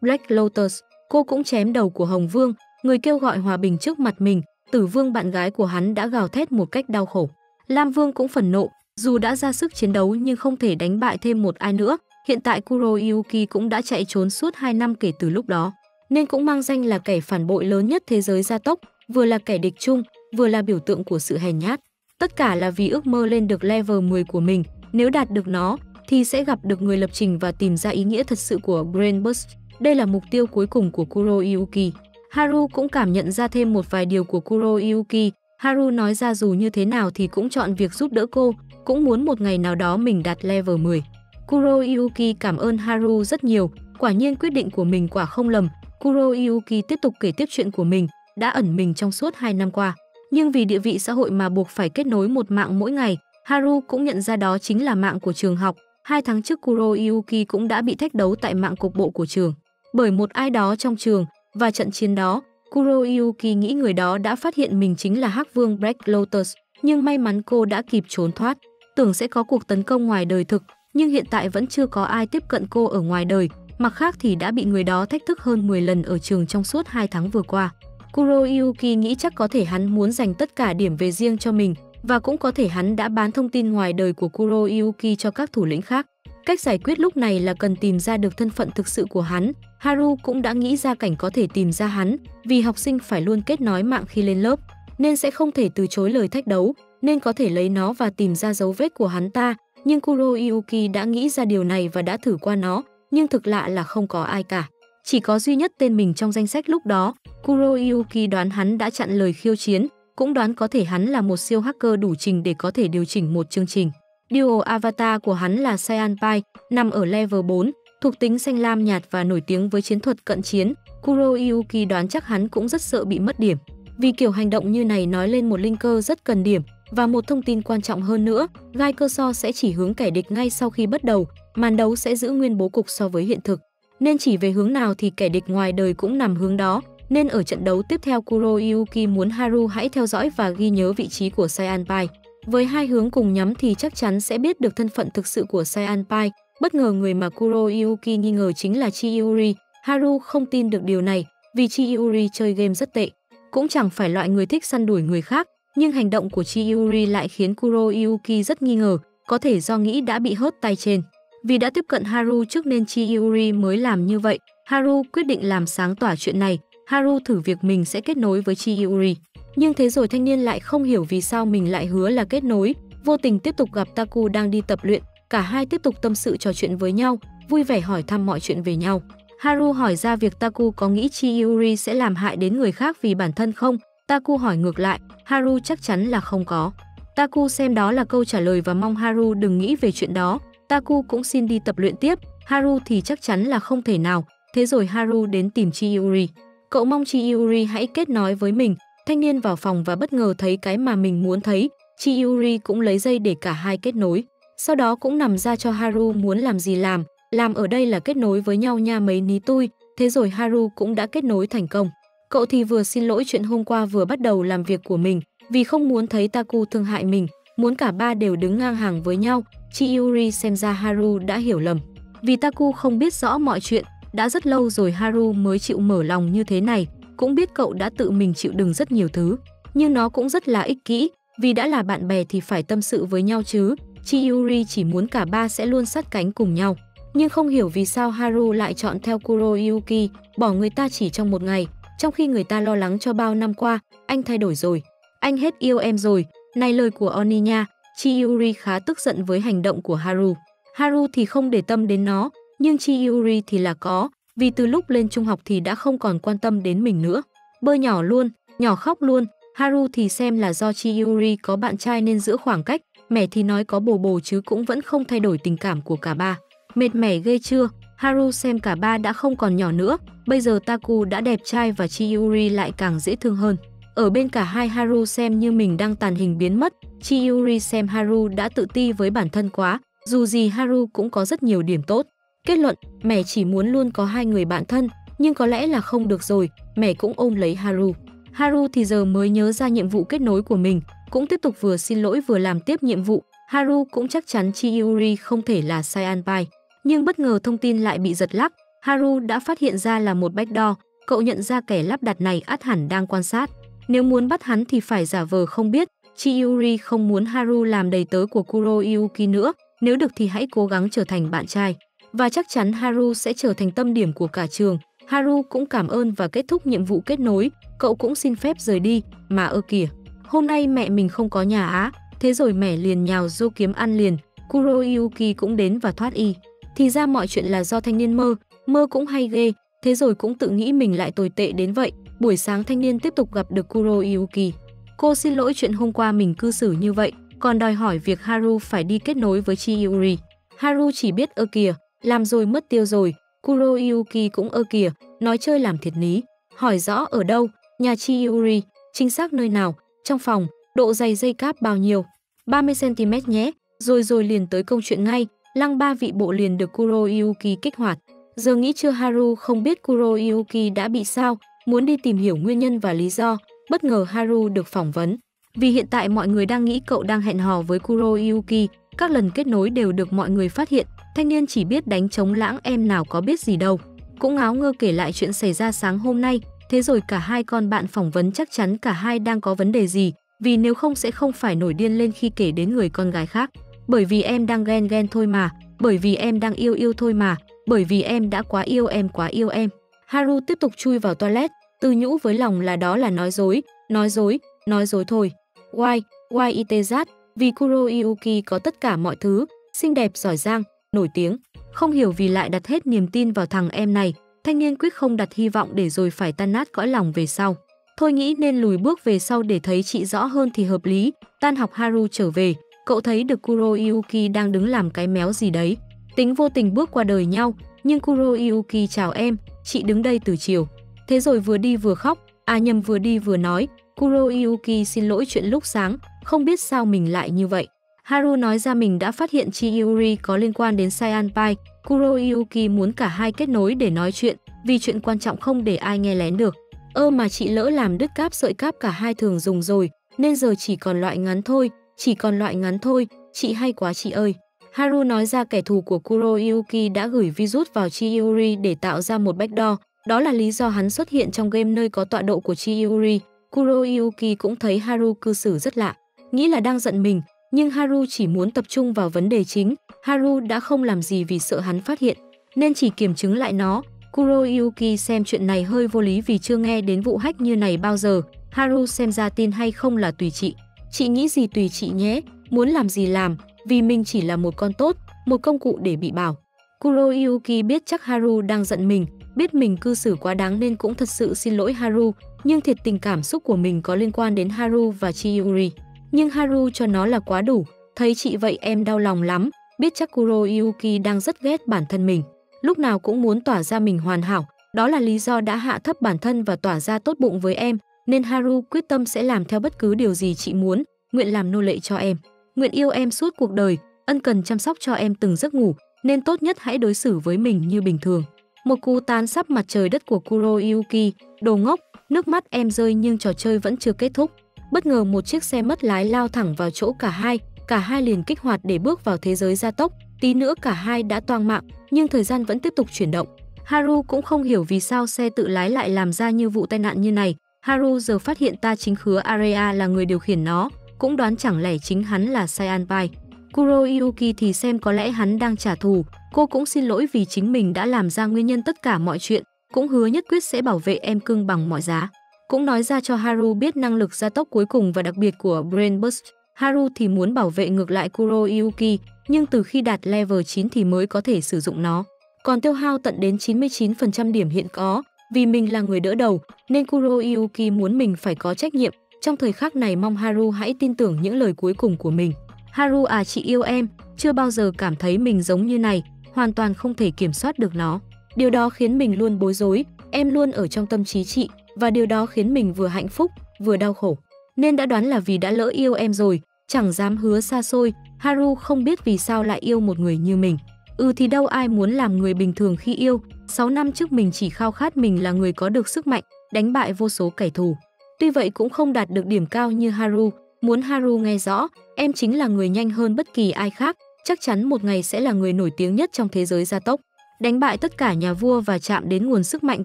Black Lotus, cô cũng chém đầu của Hồng Vương, người kêu gọi hòa bình trước mặt mình. Tử Vương bạn gái của hắn đã gào thét một cách đau khổ. Lam Vương cũng phẫn nộ, dù đã ra sức chiến đấu nhưng không thể đánh bại thêm một ai nữa. Hiện tại Kuroyuki cũng đã chạy trốn suốt hai năm kể từ lúc đó, nên cũng mang danh là kẻ phản bội lớn nhất thế giới gia tốc, vừa là kẻ địch chung, vừa là biểu tượng của sự hèn nhát. Tất cả là vì ước mơ lên được Level mười của mình, nếu đạt được nó thì sẽ gặp được người lập trình và tìm ra ý nghĩa thật sự của Brain Burst. Đây là mục tiêu cuối cùng của Kuroyuki. Haru cũng cảm nhận ra thêm một vài điều của Kuroyuki. Haru nói ra dù như thế nào thì cũng chọn việc giúp đỡ cô, cũng muốn một ngày nào đó mình đạt Level mười. Kuroyuki cảm ơn Haru rất nhiều, quả nhiên quyết định của mình quả không lầm. Kuroyuki tiếp tục kể tiếp chuyện của mình, đã ẩn mình trong suốt hai năm qua. Nhưng vì địa vị xã hội mà buộc phải kết nối một mạng mỗi ngày, Haru cũng nhận ra đó chính là mạng của trường học. Hai tháng trước Kuroyuki cũng đã bị thách đấu tại mạng cục bộ của trường, bởi một ai đó trong trường, và trận chiến đó, Kuroyuki nghĩ người đó đã phát hiện mình chính là Hắc Vương Black Lotus, nhưng may mắn cô đã kịp trốn thoát. Tưởng sẽ có cuộc tấn công ngoài đời thực, nhưng hiện tại vẫn chưa có ai tiếp cận cô ở ngoài đời, mặt khác thì đã bị người đó thách thức hơn mười lần ở trường trong suốt hai tháng vừa qua. Kuroyuki nghĩ chắc có thể hắn muốn dành tất cả điểm về riêng cho mình, và cũng có thể hắn đã bán thông tin ngoài đời của Kuroyuki cho các thủ lĩnh khác. Cách giải quyết lúc này là cần tìm ra được thân phận thực sự của hắn. Haru cũng đã nghĩ ra cảnh có thể tìm ra hắn, vì học sinh phải luôn kết nối mạng khi lên lớp, nên sẽ không thể từ chối lời thách đấu, nên có thể lấy nó và tìm ra dấu vết của hắn ta. Nhưng Kuroyuki đã nghĩ ra điều này và đã thử qua nó, nhưng thực lạ là không có ai cả. Chỉ có duy nhất tên mình trong danh sách lúc đó. Kuroyuki đoán hắn đã chặn lời khiêu chiến, cũng đoán có thể hắn là một siêu hacker đủ trình để có thể điều chỉnh một chương trình. Điều avatar của hắn là Cyan Pile, nằm ở Level bốn, thuộc tính xanh lam nhạt và nổi tiếng với chiến thuật cận chiến. Kuroyuki đoán chắc hắn cũng rất sợ bị mất điểm, vì kiểu hành động như này nói lên một linker rất cần điểm. Và một thông tin quan trọng hơn nữa, Gaikosho sẽ chỉ hướng kẻ địch ngay sau khi bắt đầu, màn đấu sẽ giữ nguyên bố cục so với hiện thực, nên chỉ về hướng nào thì kẻ địch ngoài đời cũng nằm hướng đó. Nên ở trận đấu tiếp theo, Kuroyuki muốn Haru hãy theo dõi và ghi nhớ vị trí của Cyan Pile. Với hai hướng cùng nhắm thì chắc chắn sẽ biết được thân phận thực sự của Cyan Pile. Bất ngờ người mà Kuroyuki nghi ngờ chính là Chiyuri. Haru không tin được điều này vì Chiyuri chơi game rất tệ. Cũng chẳng phải loại người thích săn đuổi người khác, nhưng hành động của Chiyuri lại khiến Kuroyuki rất nghi ngờ, có thể do nghĩ đã bị hớt tay trên. Vì đã tiếp cận Haru trước nên Chiyuri mới làm như vậy. Haru quyết định làm sáng tỏa chuyện này. Haru thử việc mình sẽ kết nối với Chiyuri. Nhưng thế rồi thanh niên lại không hiểu vì sao mình lại hứa là kết nối. Vô tình tiếp tục gặp Taku đang đi tập luyện. Cả hai tiếp tục tâm sự trò chuyện với nhau, vui vẻ hỏi thăm mọi chuyện về nhau. Haru hỏi ra việc Taku có nghĩ Chiyuri sẽ làm hại đến người khác vì bản thân không? Taku hỏi ngược lại, Haru chắc chắn là không có. Taku xem đó là câu trả lời và mong Haru đừng nghĩ về chuyện đó. Taku cũng xin đi tập luyện tiếp, Haru thì chắc chắn là không thể nào. Thế rồi Haru đến tìm Chiyuri. Cậu mong Chiyuri hãy kết nối với mình. Thanh niên vào phòng và bất ngờ thấy cái mà mình muốn thấy. Chiyuri cũng lấy dây để cả hai kết nối. Sau đó cũng nằm ra cho Haru muốn làm gì làm. Làm ở đây là kết nối với nhau nha mấy ní tui. Thế rồi Haru cũng đã kết nối thành công. Cậu thì vừa xin lỗi chuyện hôm qua vừa bắt đầu làm việc của mình, vì không muốn thấy Taku thương hại mình, muốn cả ba đều đứng ngang hàng với nhau. Chiyuri xem ra Haru đã hiểu lầm. Vì Taku không biết rõ mọi chuyện, đã rất lâu rồi Haru mới chịu mở lòng như thế này, cũng biết cậu đã tự mình chịu đựng rất nhiều thứ. Nhưng nó cũng rất là ích kỷ, vì đã là bạn bè thì phải tâm sự với nhau chứ. Chiyuri chỉ muốn cả ba sẽ luôn sát cánh cùng nhau. Nhưng không hiểu vì sao Haru lại chọn theo Kuroyuki, bỏ người ta chỉ trong một ngày, trong khi người ta lo lắng cho bao năm qua, anh thay đổi rồi, anh hết yêu em rồi. Này lời của Oni nha, Chiyuri khá tức giận với hành động của Haru. Haru thì không để tâm đến nó, nhưng Chiyuri thì là có, vì từ lúc lên trung học thì đã không còn quan tâm đến mình nữa. Bơ nhỏ luôn, nhỏ khóc luôn, Haru thì xem là do Chiyuri có bạn trai nên giữ khoảng cách, mẹ thì nói có bồ bồ chứ cũng vẫn không thay đổi tình cảm của cả ba. Mệt mẻ ghê chưa, Haru xem cả ba đã không còn nhỏ nữa, bây giờ Taku đã đẹp trai và Chiyuri lại càng dễ thương hơn. Ở bên cả hai Haru xem như mình đang tàn hình biến mất, Chiyuri xem Haru đã tự ti với bản thân quá, dù gì Haru cũng có rất nhiều điểm tốt. Kết luận, mẹ chỉ muốn luôn có hai người bạn thân, nhưng có lẽ là không được rồi, mẹ cũng ôm lấy Haru. Haru thì giờ mới nhớ ra nhiệm vụ kết nối của mình, cũng tiếp tục vừa xin lỗi vừa làm tiếp nhiệm vụ. Haru cũng chắc chắn Chiyuri không thể là Cyan Pile. Nhưng bất ngờ thông tin lại bị giật lắc, Haru đã phát hiện ra là một backdoor, cậu nhận ra kẻ lắp đặt này ắt hẳn đang quan sát. Nếu muốn bắt hắn thì phải giả vờ không biết, Chiyuri không muốn Haru làm đầy tớ của Kuroyuki nữa, nếu được thì hãy cố gắng trở thành bạn trai. Và chắc chắn Haru sẽ trở thành tâm điểm của cả trường. Haru cũng cảm ơn và kết thúc nhiệm vụ kết nối, cậu cũng xin phép rời đi, mà ơ kìa. Hôm nay mẹ mình không có nhà á, thế rồi mẹ liền nhào dô kiếm ăn liền, Kuroyuki cũng đến và thoát y. Thì ra mọi chuyện là do thanh niên mơ, mơ cũng hay ghê, thế rồi cũng tự nghĩ mình lại tồi tệ đến vậy. Buổi sáng thanh niên tiếp tục gặp được Kuroyuki. Cô xin lỗi chuyện hôm qua mình cư xử như vậy, còn đòi hỏi việc Haru phải đi kết nối với Chiyuri. Haru chỉ biết ơ kìa, làm rồi mất tiêu rồi, Kuroyuki cũng ơ kìa, nói chơi làm thiệt ní. Hỏi rõ ở đâu, nhà Chiyuri, chính xác nơi nào, trong phòng, độ dày dây cáp bao nhiêu, ba mươi xăng ti mét nhé, rồi rồi liền tới công chuyện ngay. Lăng ba vị bộ liền được Kuroyuki kích hoạt. Giờ nghĩ chưa Haru không biết Kuroyuki đã bị sao, muốn đi tìm hiểu nguyên nhân và lý do. Bất ngờ Haru được phỏng vấn. Vì hiện tại mọi người đang nghĩ cậu đang hẹn hò với Kuroyuki, các lần kết nối đều được mọi người phát hiện. Thanh niên chỉ biết đánh trống lãng em nào có biết gì đâu. Cũng ngáo ngơ kể lại chuyện xảy ra sáng hôm nay. Thế rồi cả hai con bạn phỏng vấn chắc chắn cả hai đang có vấn đề gì, vì nếu không sẽ không phải nổi điên lên khi kể đến người con gái khác. Bởi vì em đang ghen ghen thôi mà, bởi vì em đang yêu yêu thôi mà, bởi vì em đã quá yêu em quá yêu em. Haru tiếp tục chui vào toilet, tự nhủ với lòng là đó là nói dối, nói dối, nói dối thôi. Why, why itezat, vì Kuroyuki có tất cả mọi thứ, xinh đẹp giỏi giang, nổi tiếng. Không hiểu vì lại đặt hết niềm tin vào thằng em này, thanh niên quyết không đặt hy vọng để rồi phải tan nát cõi lòng về sau. Thôi nghĩ nên lùi bước về sau để thấy chị rõ hơn thì hợp lý. Tan học Haru trở về. Cậu thấy được Kuroyuki đang đứng làm cái méo gì đấy. Tính vô tình bước qua đời nhau, nhưng Kuroyuki chào em, chị đứng đây từ chiều. Thế rồi vừa đi vừa khóc, à nhầm vừa đi vừa nói, Kuroyuki xin lỗi chuyện lúc sáng, không biết sao mình lại như vậy. Haru nói ra mình đã phát hiện Chiyuri có liên quan đến Cyan Pile, Kuroyuki muốn cả hai kết nối để nói chuyện, vì chuyện quan trọng không để ai nghe lén được. Ơ mà chị lỡ làm đứt cáp sợi cáp cả hai thường dùng rồi, nên giờ chỉ còn loại ngắn thôi. Chỉ còn loại ngắn thôi, chị hay quá chị ơi. Haru nói ra kẻ thù của Kuroyuki đã gửi virus vào Chiyuri để tạo ra một backdoor. Đó là lý do hắn xuất hiện trong game nơi có tọa độ của Chiyuri. Kuroyuki cũng thấy Haru cư xử rất lạ, nghĩ là đang giận mình, nhưng Haru chỉ muốn tập trung vào vấn đề chính. Haru đã không làm gì vì sợ hắn phát hiện, nên chỉ kiểm chứng lại nó. Kuroyuki xem chuyện này hơi vô lý vì chưa nghe đến vụ hack như này bao giờ. Haru xem ra tin hay không là tùy chị. Chị nghĩ gì tùy chị nhé, muốn làm gì làm, vì mình chỉ là một con tốt, một công cụ để bị bảo. Kuroyuki biết chắc Haru đang giận mình, biết mình cư xử quá đáng nên cũng thật sự xin lỗi Haru, nhưng thiệt tình cảm xúc của mình có liên quan đến Haru và Chiyuri. Nhưng Haru cho nó là quá đủ, thấy chị vậy em đau lòng lắm, biết chắc Kuroyuki đang rất ghét bản thân mình. Lúc nào cũng muốn tỏa ra mình hoàn hảo, đó là lý do đã hạ thấp bản thân và tỏa ra tốt bụng với em. Nên Haru quyết tâm sẽ làm theo bất cứ điều gì chị muốn, nguyện làm nô lệ cho em, nguyện yêu em suốt cuộc đời, ân cần chăm sóc cho em từng giấc ngủ, nên tốt nhất hãy đối xử với mình như bình thường. Một cú tán sắp mặt trời đất của Kuroyuki, đồ ngốc, nước mắt em rơi nhưng trò chơi vẫn chưa kết thúc. Bất ngờ một chiếc xe mất lái lao thẳng vào chỗ cả hai, cả hai liền kích hoạt để bước vào thế giới gia tốc. Tí nữa cả hai đã toang mạng, nhưng thời gian vẫn tiếp tục chuyển động. Haru cũng không hiểu vì sao xe tự lái lại làm ra như vụ tai nạn như này. Haru giờ phát hiện ta chính khứa Area là người điều khiển nó, cũng đoán chẳng lẽ chính hắn là Cyan Pile. Kuroyuki thì xem có lẽ hắn đang trả thù, cô cũng xin lỗi vì chính mình đã làm ra nguyên nhân tất cả mọi chuyện, cũng hứa nhất quyết sẽ bảo vệ em cưng bằng mọi giá. Cũng nói ra cho Haru biết năng lực gia tốc cuối cùng và đặc biệt của Brain Burst. Haru thì muốn bảo vệ ngược lại Kuroyuki, nhưng từ khi đạt level chín thì mới có thể sử dụng nó. Còn tiêu hao tận đến chín mươi chín phần trăm điểm hiện có, vì mình là người đỡ đầu, nên Kuroyuki muốn mình phải có trách nhiệm. Trong thời khắc này mong Haru hãy tin tưởng những lời cuối cùng của mình. Haru à, chị yêu em, chưa bao giờ cảm thấy mình giống như này, hoàn toàn không thể kiểm soát được nó. Điều đó khiến mình luôn bối rối, em luôn ở trong tâm trí chị, và điều đó khiến mình vừa hạnh phúc, vừa đau khổ. Nên đã đoán là vì đã lỡ yêu em rồi, chẳng dám hứa xa xôi, Haru không biết vì sao lại yêu một người như mình. Ừ thì đâu ai muốn làm người bình thường khi yêu, sáu năm trước mình chỉ khao khát mình là người có được sức mạnh, đánh bại vô số kẻ thù. Tuy vậy cũng không đạt được điểm cao như Haru, muốn Haru nghe rõ, em chính là người nhanh hơn bất kỳ ai khác, chắc chắn một ngày sẽ là người nổi tiếng nhất trong thế giới gia tốc. Đánh bại tất cả nhà vua và chạm đến nguồn sức mạnh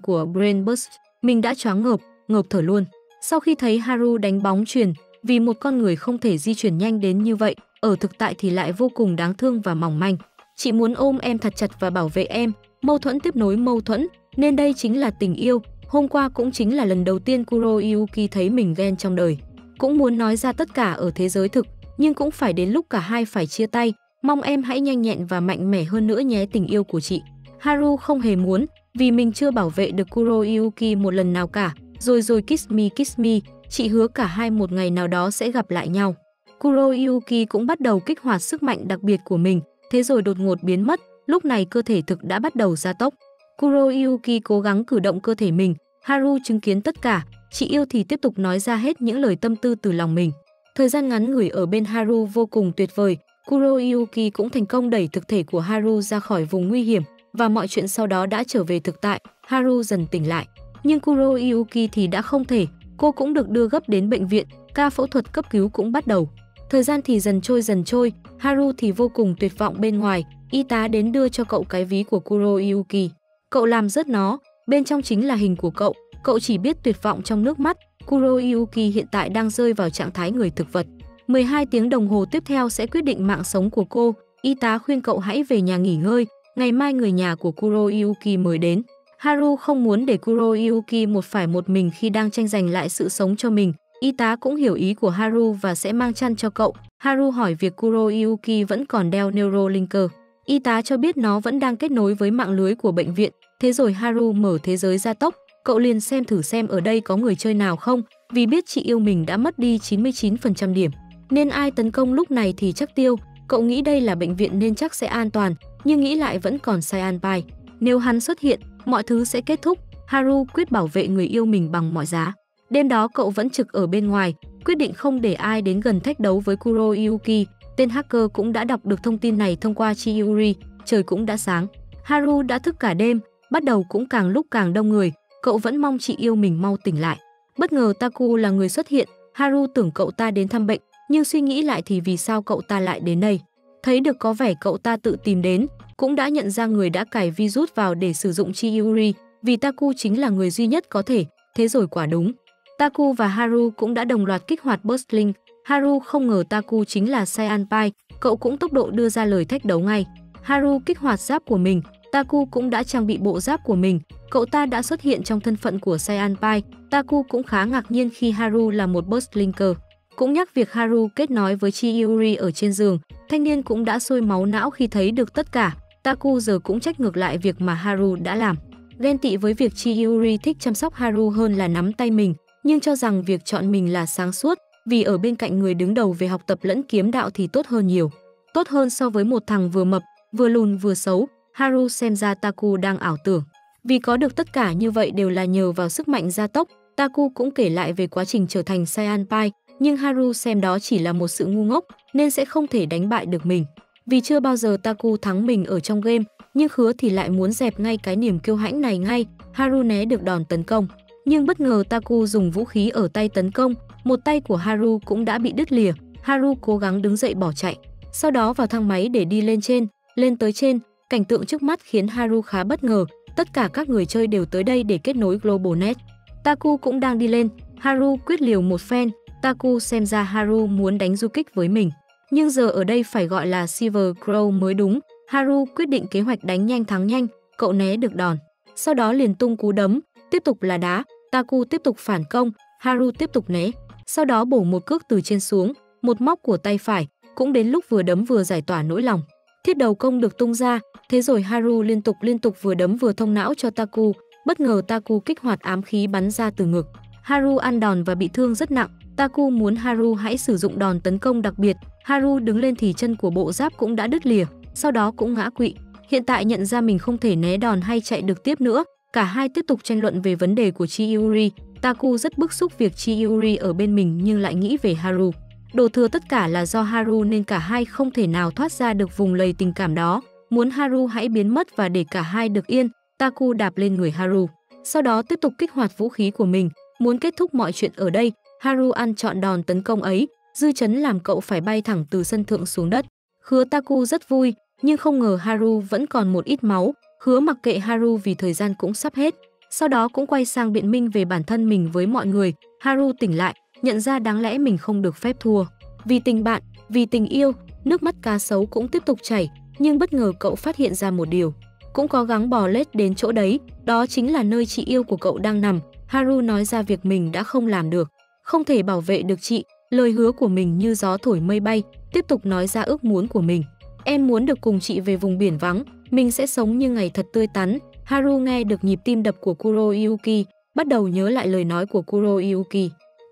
của Brain Burst, mình đã choáng ngợp, ngợp thở luôn. Sau khi thấy Haru đánh bóng chuyền, vì một con người không thể di chuyển nhanh đến như vậy, ở thực tại thì lại vô cùng đáng thương và mỏng manh. Chị muốn ôm em thật chặt và bảo vệ em, mâu thuẫn tiếp nối mâu thuẫn, nên đây chính là tình yêu. Hôm qua cũng chính là lần đầu tiên Kuroyuki thấy mình ghen trong đời. Cũng muốn nói ra tất cả ở thế giới thực, nhưng cũng phải đến lúc cả hai phải chia tay. Mong em hãy nhanh nhẹn và mạnh mẽ hơn nữa nhé tình yêu của chị. Haru không hề muốn, vì mình chưa bảo vệ được Kuroyuki một lần nào cả. Rồi rồi kiss me kiss me, chị hứa cả hai một ngày nào đó sẽ gặp lại nhau. Kuroyuki cũng bắt đầu kích hoạt sức mạnh đặc biệt của mình, thế rồi đột ngột biến mất, lúc này cơ thể thực đã bắt đầu gia tốc. Kuroyuki cố gắng cử động cơ thể mình, Haru chứng kiến tất cả, chị yêu thì tiếp tục nói ra hết những lời tâm tư từ lòng mình. Thời gian ngắn ngủi ở bên Haru vô cùng tuyệt vời, Kuroyuki cũng thành công đẩy thực thể của Haru ra khỏi vùng nguy hiểm và mọi chuyện sau đó đã trở về thực tại, Haru dần tỉnh lại. Nhưng Kuroyuki thì đã không thể, cô cũng được đưa gấp đến bệnh viện, ca phẫu thuật cấp cứu cũng bắt đầu. Thời gian thì dần trôi dần trôi, Haru thì vô cùng tuyệt vọng bên ngoài, y tá đến đưa cho cậu cái ví của Kuroyuki. Cậu làm rớt nó, bên trong chính là hình của cậu, cậu chỉ biết tuyệt vọng trong nước mắt. Kuroyuki hiện tại đang rơi vào trạng thái người thực vật. mười hai tiếng đồng hồ tiếp theo sẽ quyết định mạng sống của cô, y tá khuyên cậu hãy về nhà nghỉ ngơi, ngày mai người nhà của Kuroyuki mới đến. Haru không muốn để Kuroyuki một phải một mình khi đang tranh giành lại sự sống cho mình. Y tá cũng hiểu ý của Haru và sẽ mang chăn cho cậu. Haru hỏi việc Kuroyuki vẫn còn đeo Neuro Linker. Y tá cho biết nó vẫn đang kết nối với mạng lưới của bệnh viện. Thế rồi Haru mở thế giới gia tốc. Cậu liền xem thử xem ở đây có người chơi nào không. Vì biết chị yêu mình đã mất đi chín mươi chín phần trăm điểm, nên ai tấn công lúc này thì chắc tiêu. Cậu nghĩ đây là bệnh viện nên chắc sẽ an toàn, nhưng nghĩ lại vẫn còn Cyan Pile. Nếu hắn xuất hiện, mọi thứ sẽ kết thúc. Haru quyết bảo vệ người yêu mình bằng mọi giá. Đêm đó cậu vẫn trực ở bên ngoài, quyết định không để ai đến gần thách đấu với Kuroyuki. Tên hacker cũng đã đọc được thông tin này thông qua Chiyuri. Trời cũng đã sáng. Haru đã thức cả đêm, bắt đầu cũng càng lúc càng đông người. Cậu vẫn mong chị yêu mình mau tỉnh lại. Bất ngờ Taku là người xuất hiện. Haru tưởng cậu ta đến thăm bệnh, nhưng suy nghĩ lại thì vì sao cậu ta lại đến đây? Thấy được có vẻ cậu ta tự tìm đến, cũng đã nhận ra người đã cài virus vào để sử dụng Chiyuri, vì Taku chính là người duy nhất có thể. Thế rồi quả đúng, Taku và Haru cũng đã đồng loạt kích hoạt Burst Link. Haru không ngờ Taku chính là Cyan Pile, cậu cũng tốc độ đưa ra lời thách đấu ngay. Haru kích hoạt giáp của mình, Taku cũng đã trang bị bộ giáp của mình, cậu ta đã xuất hiện trong thân phận của Cyan Pile. Taku cũng khá ngạc nhiên khi Haru là một Burst Linker. Cũng nhắc việc Haru kết nối với Chiyuri ở trên giường, thanh niên cũng đã sôi máu não khi thấy được tất cả. Taku giờ cũng trách ngược lại việc mà Haru đã làm. Ghen tị với việc Chiyuri thích chăm sóc Haru hơn là nắm tay mình, nhưng cho rằng việc chọn mình là sáng suốt, vì ở bên cạnh người đứng đầu về học tập lẫn kiếm đạo thì tốt hơn nhiều. Tốt hơn so với một thằng vừa mập, vừa lùn vừa xấu. Haru xem ra Taku đang ảo tưởng. Vì có được tất cả như vậy đều là nhờ vào sức mạnh gia tốc. Taku cũng kể lại về quá trình trở thành Cyan Pile, nhưng Haru xem đó chỉ là một sự ngu ngốc, nên sẽ không thể đánh bại được mình. Vì chưa bao giờ Taku thắng mình ở trong game, nhưng khứa thì lại muốn dẹp ngay cái niềm kiêu hãnh này ngay. Haru né được đòn tấn công, nhưng bất ngờ Taku dùng vũ khí ở tay tấn công, một tay của Haru cũng đã bị đứt lìa. Haru cố gắng đứng dậy bỏ chạy, sau đó vào thang máy để đi lên trên. Lên tới trên, cảnh tượng trước mắt khiến Haru khá bất ngờ, tất cả các người chơi đều tới đây để kết nối Global Net. Taku cũng đang đi lên, Haru quyết liều một phen, Taku xem ra Haru muốn đánh du kích với mình. Nhưng giờ ở đây phải gọi là Silver Crow mới đúng, Haru quyết định kế hoạch đánh nhanh thắng nhanh, cậu né được đòn. Sau đó liền tung cú đấm, tiếp tục là đá, Taku tiếp tục phản công, Haru tiếp tục né. Sau đó bổ một cước từ trên xuống, một móc của tay phải, cũng đến lúc vừa đấm vừa giải tỏa nỗi lòng. Thiết đầu công được tung ra, thế rồi Haru liên tục liên tục vừa đấm vừa thông não cho Taku, bất ngờ Taku kích hoạt ám khí bắn ra từ ngực. Haru ăn đòn và bị thương rất nặng, Taku muốn Haru hãy sử dụng đòn tấn công đặc biệt, Haru đứng lên thì chân của bộ giáp cũng đã đứt lìa, sau đó cũng ngã quỵ. Hiện tại nhận ra mình không thể né đòn hay chạy được tiếp nữa, cả hai tiếp tục tranh luận về vấn đề của Chiyuri. Taku rất bức xúc việc Chiyuri ở bên mình nhưng lại nghĩ về Haru. Đổ thừa tất cả là do Haru nên cả hai không thể nào thoát ra được vùng lầy tình cảm đó. Muốn Haru hãy biến mất và để cả hai được yên, Taku đạp lên người Haru. Sau đó tiếp tục kích hoạt vũ khí của mình, muốn kết thúc mọi chuyện ở đây. Haru ăn trọn đòn tấn công ấy, dư chấn làm cậu phải bay thẳng từ sân thượng xuống đất. Hứa Taku rất vui, nhưng không ngờ Haru vẫn còn một ít máu. Hứa mặc kệ Haru vì thời gian cũng sắp hết. Sau đó cũng quay sang biện minh về bản thân mình với mọi người. Haru tỉnh lại, nhận ra đáng lẽ mình không được phép thua. Vì tình bạn, vì tình yêu, nước mắt cá sấu cũng tiếp tục chảy. Nhưng bất ngờ cậu phát hiện ra một điều. Cũng cố gắng bò lết đến chỗ đấy, đó chính là nơi chị yêu của cậu đang nằm. Haru nói ra việc mình đã không làm được, không thể bảo vệ được chị. Lời hứa của mình như gió thổi mây bay, tiếp tục nói ra ước muốn của mình. Em muốn được cùng chị về vùng biển vắng, mình sẽ sống như ngày thật tươi tắn. Haru nghe được nhịp tim đập của Kuroyuki, bắt đầu nhớ lại lời nói của Kuroyuki.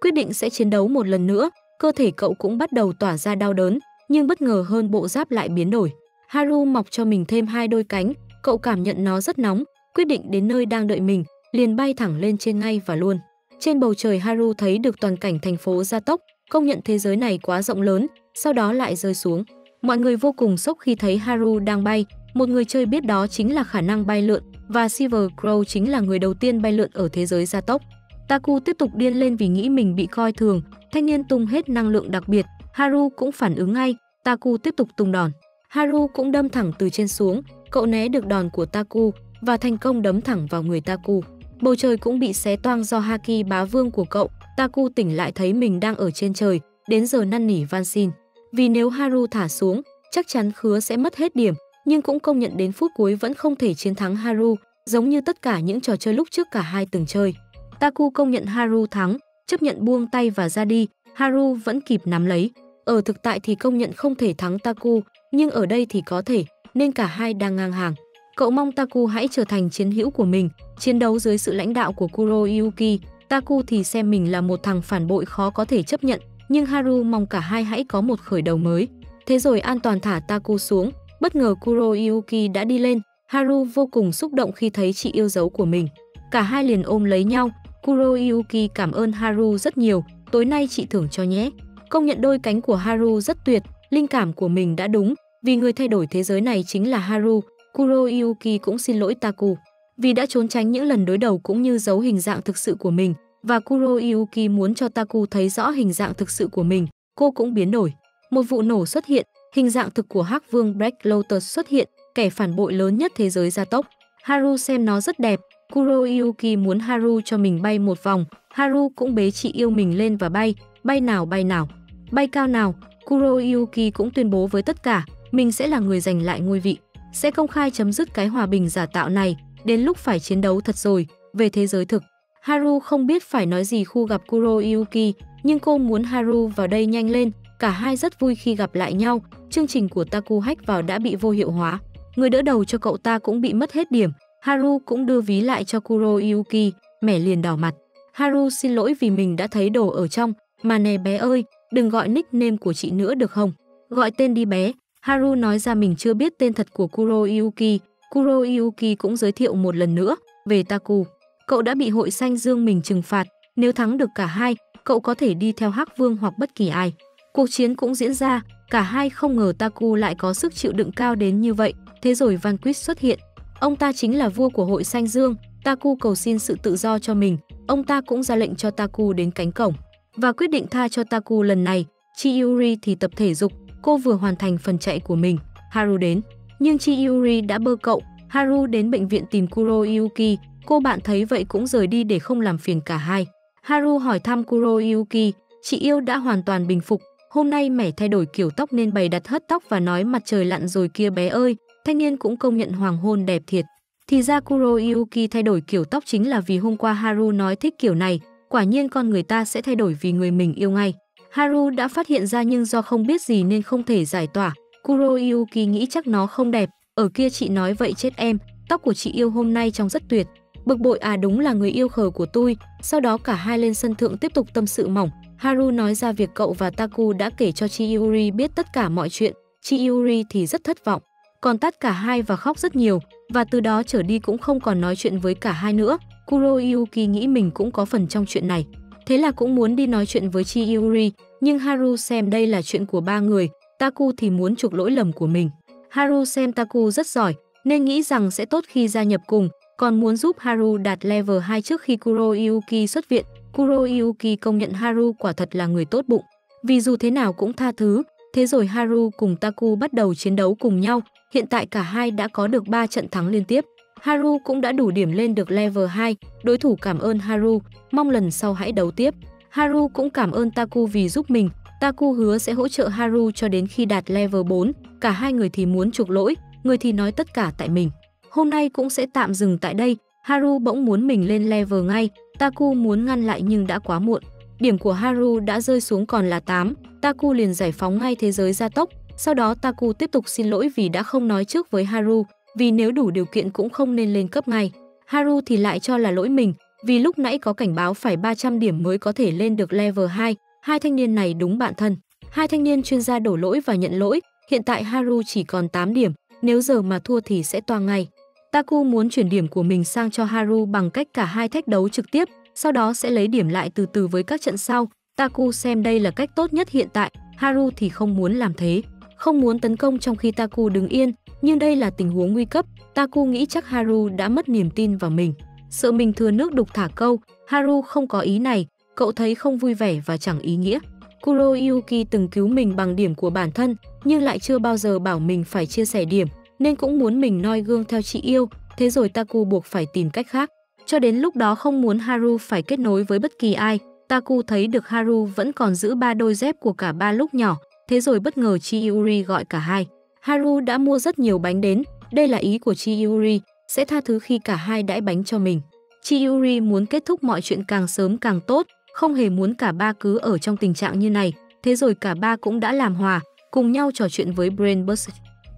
Quyết định sẽ chiến đấu một lần nữa, cơ thể cậu cũng bắt đầu tỏa ra đau đớn, nhưng bất ngờ hơn bộ giáp lại biến đổi. Haru mọc cho mình thêm hai đôi cánh, cậu cảm nhận nó rất nóng, quyết định đến nơi đang đợi mình, liền bay thẳng lên trên ngay và luôn. Trên bầu trời Haru thấy được toàn cảnh thành phố Gia Tốc, công nhận thế giới này quá rộng lớn, sau đó lại rơi xuống. Mọi người vô cùng sốc khi thấy Haru đang bay, một người chơi biết đó chính là khả năng bay lượn, và Silver Crow chính là người đầu tiên bay lượn ở thế giới Gia Tốc. Taku tiếp tục điên lên vì nghĩ mình bị coi thường, thanh niên tung hết năng lượng đặc biệt, Haru cũng phản ứng ngay, Taku tiếp tục tung đòn. Haru cũng đâm thẳng từ trên xuống, cậu né được đòn của Taku và thành công đấm thẳng vào người Taku. Bầu trời cũng bị xé toang do haki bá vương của cậu, Taku tỉnh lại thấy mình đang ở trên trời, đến giờ năn nỉ van xin. Vì nếu Haru thả xuống, chắc chắn Khứa sẽ mất hết điểm, nhưng cũng công nhận đến phút cuối vẫn không thể chiến thắng Haru, giống như tất cả những trò chơi lúc trước cả hai từng chơi. Taku công nhận Haru thắng, chấp nhận buông tay và ra đi, Haru vẫn kịp nắm lấy. Ở thực tại thì công nhận không thể thắng Taku, nhưng ở đây thì có thể, nên cả hai đang ngang hàng. Cậu mong Taku hãy trở thành chiến hữu của mình, chiến đấu dưới sự lãnh đạo của Kuroyuki. Taku thì xem mình là một thằng phản bội khó có thể chấp nhận, nhưng Haru mong cả hai hãy có một khởi đầu mới. Thế rồi an toàn thả Taku xuống, bất ngờ Kuroyuki đã đi lên, Haru vô cùng xúc động khi thấy chị yêu dấu của mình. Cả hai liền ôm lấy nhau, Kuroyuki cảm ơn Haru rất nhiều, tối nay chị thưởng cho nhé. Công nhận đôi cánh của Haru rất tuyệt, linh cảm của mình đã đúng, vì người thay đổi thế giới này chính là Haru. Kuroyuki cũng xin lỗi Taku, vì đã trốn tránh những lần đối đầu cũng như giấu hình dạng thực sự của mình, và Kuroyuki muốn cho Taku thấy rõ hình dạng thực sự của mình, cô cũng biến đổi. Một vụ nổ xuất hiện, hình dạng thực của Hắc Vương Black Lotus xuất hiện, kẻ phản bội lớn nhất thế giới Gia Tốc. Haru xem nó rất đẹp, Kuroyuki muốn Haru cho mình bay một vòng, Haru cũng bế chị yêu mình lên và bay, bay nào bay nào, bay cao nào. Kuroyuki cũng tuyên bố với tất cả, mình sẽ là người giành lại ngôi vị, sẽ công khai chấm dứt cái hòa bình giả tạo này, đến lúc phải chiến đấu thật rồi, về thế giới thực. Haru không biết phải nói gì khi gặp Kuroyuki, nhưng cô muốn Haru vào đây nhanh lên, cả hai rất vui khi gặp lại nhau, chương trình của Taku hack vào đã bị vô hiệu hóa. Người đỡ đầu cho cậu ta cũng bị mất hết điểm, Haru cũng đưa ví lại cho Kuroyuki, mẻ liền đỏ mặt. Haru xin lỗi vì mình đã thấy đồ ở trong, mà nè bé ơi, đừng gọi nickname của chị nữa được không? Gọi tên đi bé, Haru nói ra mình chưa biết tên thật của Kuroyuki, Kuroyuki cũng giới thiệu một lần nữa, về Taku. Cậu đã bị hội xanh dương mình trừng phạt, nếu thắng được cả hai, cậu có thể đi theo Hắc Vương hoặc bất kỳ ai. Cuộc chiến cũng diễn ra, cả hai không ngờ Taku lại có sức chịu đựng cao đến như vậy, thế rồi Vanquish xuất hiện. Ông ta chính là vua của hội xanh dương, Taku cầu xin sự tự do cho mình, ông ta cũng ra lệnh cho Taku đến cánh cổng và quyết định tha cho Taku lần này. Chiyuri thì tập thể dục, cô vừa hoàn thành phần chạy của mình, Haru đến. nhưng Chiyuri đã bơ cậu. Haru đến bệnh viện tìm Kuroyuki, cô bạn thấy vậy cũng rời đi để không làm phiền cả hai. Haru hỏi thăm Kuroyuki, chị yêu đã hoàn toàn bình phục, hôm nay mẻ thay đổi kiểu tóc nên bày đặt hớt tóc và nói mặt trời lặn rồi kia bé ơi, thanh niên cũng công nhận hoàng hôn đẹp thiệt. Thì ra Kuroyuki thay đổi kiểu tóc chính là vì hôm qua Haru nói thích kiểu này, quả nhiên con người ta sẽ thay đổi vì người mình yêu ngay. Haru đã phát hiện ra nhưng do không biết gì nên không thể giải tỏa, Kuroyuki nghĩ chắc nó không đẹp, ở kia chị nói vậy chết em, tóc của chị yêu hôm nay trông rất tuyệt. Bực bội à đúng là người yêu khờ của tôi, sau đó cả hai lên sân thượng tiếp tục tâm sự mỏng. Haru nói ra việc cậu và Taku đã kể cho Chiyuri biết tất cả mọi chuyện, Chiyuri thì rất thất vọng, còn tát cả hai và khóc rất nhiều, và từ đó trở đi cũng không còn nói chuyện với cả hai nữa. Kuroyuki nghĩ mình cũng có phần trong chuyện này, thế là cũng muốn đi nói chuyện với Chiyuri, nhưng Haru xem đây là chuyện của ba người, Taku thì muốn chuộc lỗi lầm của mình. Haru xem Taku rất giỏi nên nghĩ rằng sẽ tốt khi gia nhập cùng, còn muốn giúp Haru đạt level hai trước khi Kuroyuki xuất viện. Kuroyuki công nhận Haru quả thật là người tốt bụng, vì dù thế nào cũng tha thứ. Thế rồi Haru cùng Taku bắt đầu chiến đấu cùng nhau, hiện tại cả hai đã có được ba trận thắng liên tiếp. Haru cũng đã đủ điểm lên được level hai, đối thủ cảm ơn Haru, mong lần sau hãy đấu tiếp. Haru cũng cảm ơn Taku vì giúp mình, Taku hứa sẽ hỗ trợ Haru cho đến khi đạt level bốn, cả hai người thì muốn chuộc lỗi, người thì nói tất cả tại mình. Hôm nay cũng sẽ tạm dừng tại đây, Haru bỗng muốn mình lên level ngay, Taku muốn ngăn lại nhưng đã quá muộn. Điểm của Haru đã rơi xuống còn là tám, Taku liền giải phóng ngay thế giới gia tốc, sau đó Taku tiếp tục xin lỗi vì đã không nói trước với Haru, vì nếu đủ điều kiện cũng không nên lên cấp ngay. Haru thì lại cho là lỗi mình, vì lúc nãy có cảnh báo phải ba trăm điểm mới có thể lên được level hai, hai thanh niên này đúng bạn thân. Hai thanh niên chuyên gia đổ lỗi và nhận lỗi, hiện tại Haru chỉ còn tám điểm, nếu giờ mà thua thì sẽ toang ngay. Taku muốn chuyển điểm của mình sang cho Haru bằng cách cả hai thách đấu trực tiếp, sau đó sẽ lấy điểm lại từ từ với các trận sau. Taku xem đây là cách tốt nhất hiện tại, Haru thì không muốn làm thế, không muốn tấn công trong khi Taku đứng yên, nhưng đây là tình huống nguy cấp. Taku nghĩ chắc Haru đã mất niềm tin vào mình, sợ mình thừa nước đục thả câu. Haru không có ý này, cậu thấy không vui vẻ và chẳng ý nghĩa. Kuroyuki từng cứu mình bằng điểm của bản thân, nhưng lại chưa bao giờ bảo mình phải chia sẻ điểm, nên cũng muốn mình noi gương theo chị yêu. Thế rồi Taku buộc phải tìm cách khác, cho đến lúc đó không muốn Haru phải kết nối với bất kỳ ai. Taku thấy được Haru vẫn còn giữ ba đôi dép của cả ba lúc nhỏ, thế rồi bất ngờ Chiyuri gọi cả hai. Haru đã mua rất nhiều bánh đến, đây là ý của Chiyuri, sẽ tha thứ khi cả hai đãi bánh cho mình. Chiyuri muốn kết thúc mọi chuyện càng sớm càng tốt, không hề muốn cả ba cứ ở trong tình trạng như này. Thế rồi cả ba cũng đã làm hòa, cùng nhau trò chuyện với Brain Burst.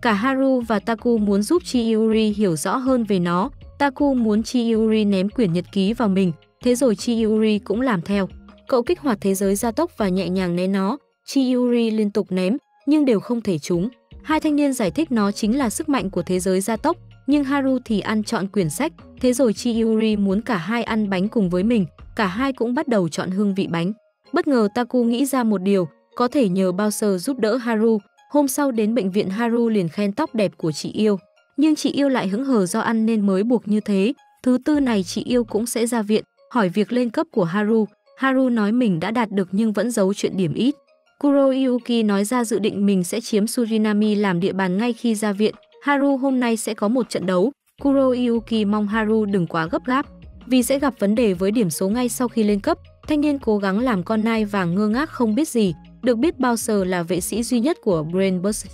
Cả Haru và Taku muốn giúp Chiyuri hiểu rõ hơn về nó. Taku muốn Chiyuri ném quyển nhật ký vào mình, thế rồi Chiyuri cũng làm theo. Cậu kích hoạt thế giới gia tốc và nhẹ nhàng né nó. Chiyuri liên tục ném, nhưng đều không thể trúng. Hai thanh niên giải thích nó chính là sức mạnh của thế giới gia tốc, nhưng Haru thì ăn chọn quyển sách. Thế rồi Chiyuri muốn cả hai ăn bánh cùng với mình, cả hai cũng bắt đầu chọn hương vị bánh. Bất ngờ Taku nghĩ ra một điều, có thể nhờ bouncer giúp đỡ Haru. Hôm sau đến bệnh viện Haru liền khen tóc đẹp của chị yêu, nhưng chị yêu lại hững hờ do ăn nên mới buộc như thế. Thứ tư này chị yêu cũng sẽ ra viện, hỏi việc lên cấp của Haru. Haru nói mình đã đạt được nhưng vẫn giấu chuyện điểm ít. Kuroyuki nói ra dự định mình sẽ chiếm Surinami làm địa bàn ngay khi ra viện. Haru hôm nay sẽ có một trận đấu. Kuroyuki mong Haru đừng quá gấp gáp, vì sẽ gặp vấn đề với điểm số ngay sau khi lên cấp. Thanh niên cố gắng làm con nai và ngơ ngác không biết gì. Được biết Bowser là vệ sĩ duy nhất của Brain Burst.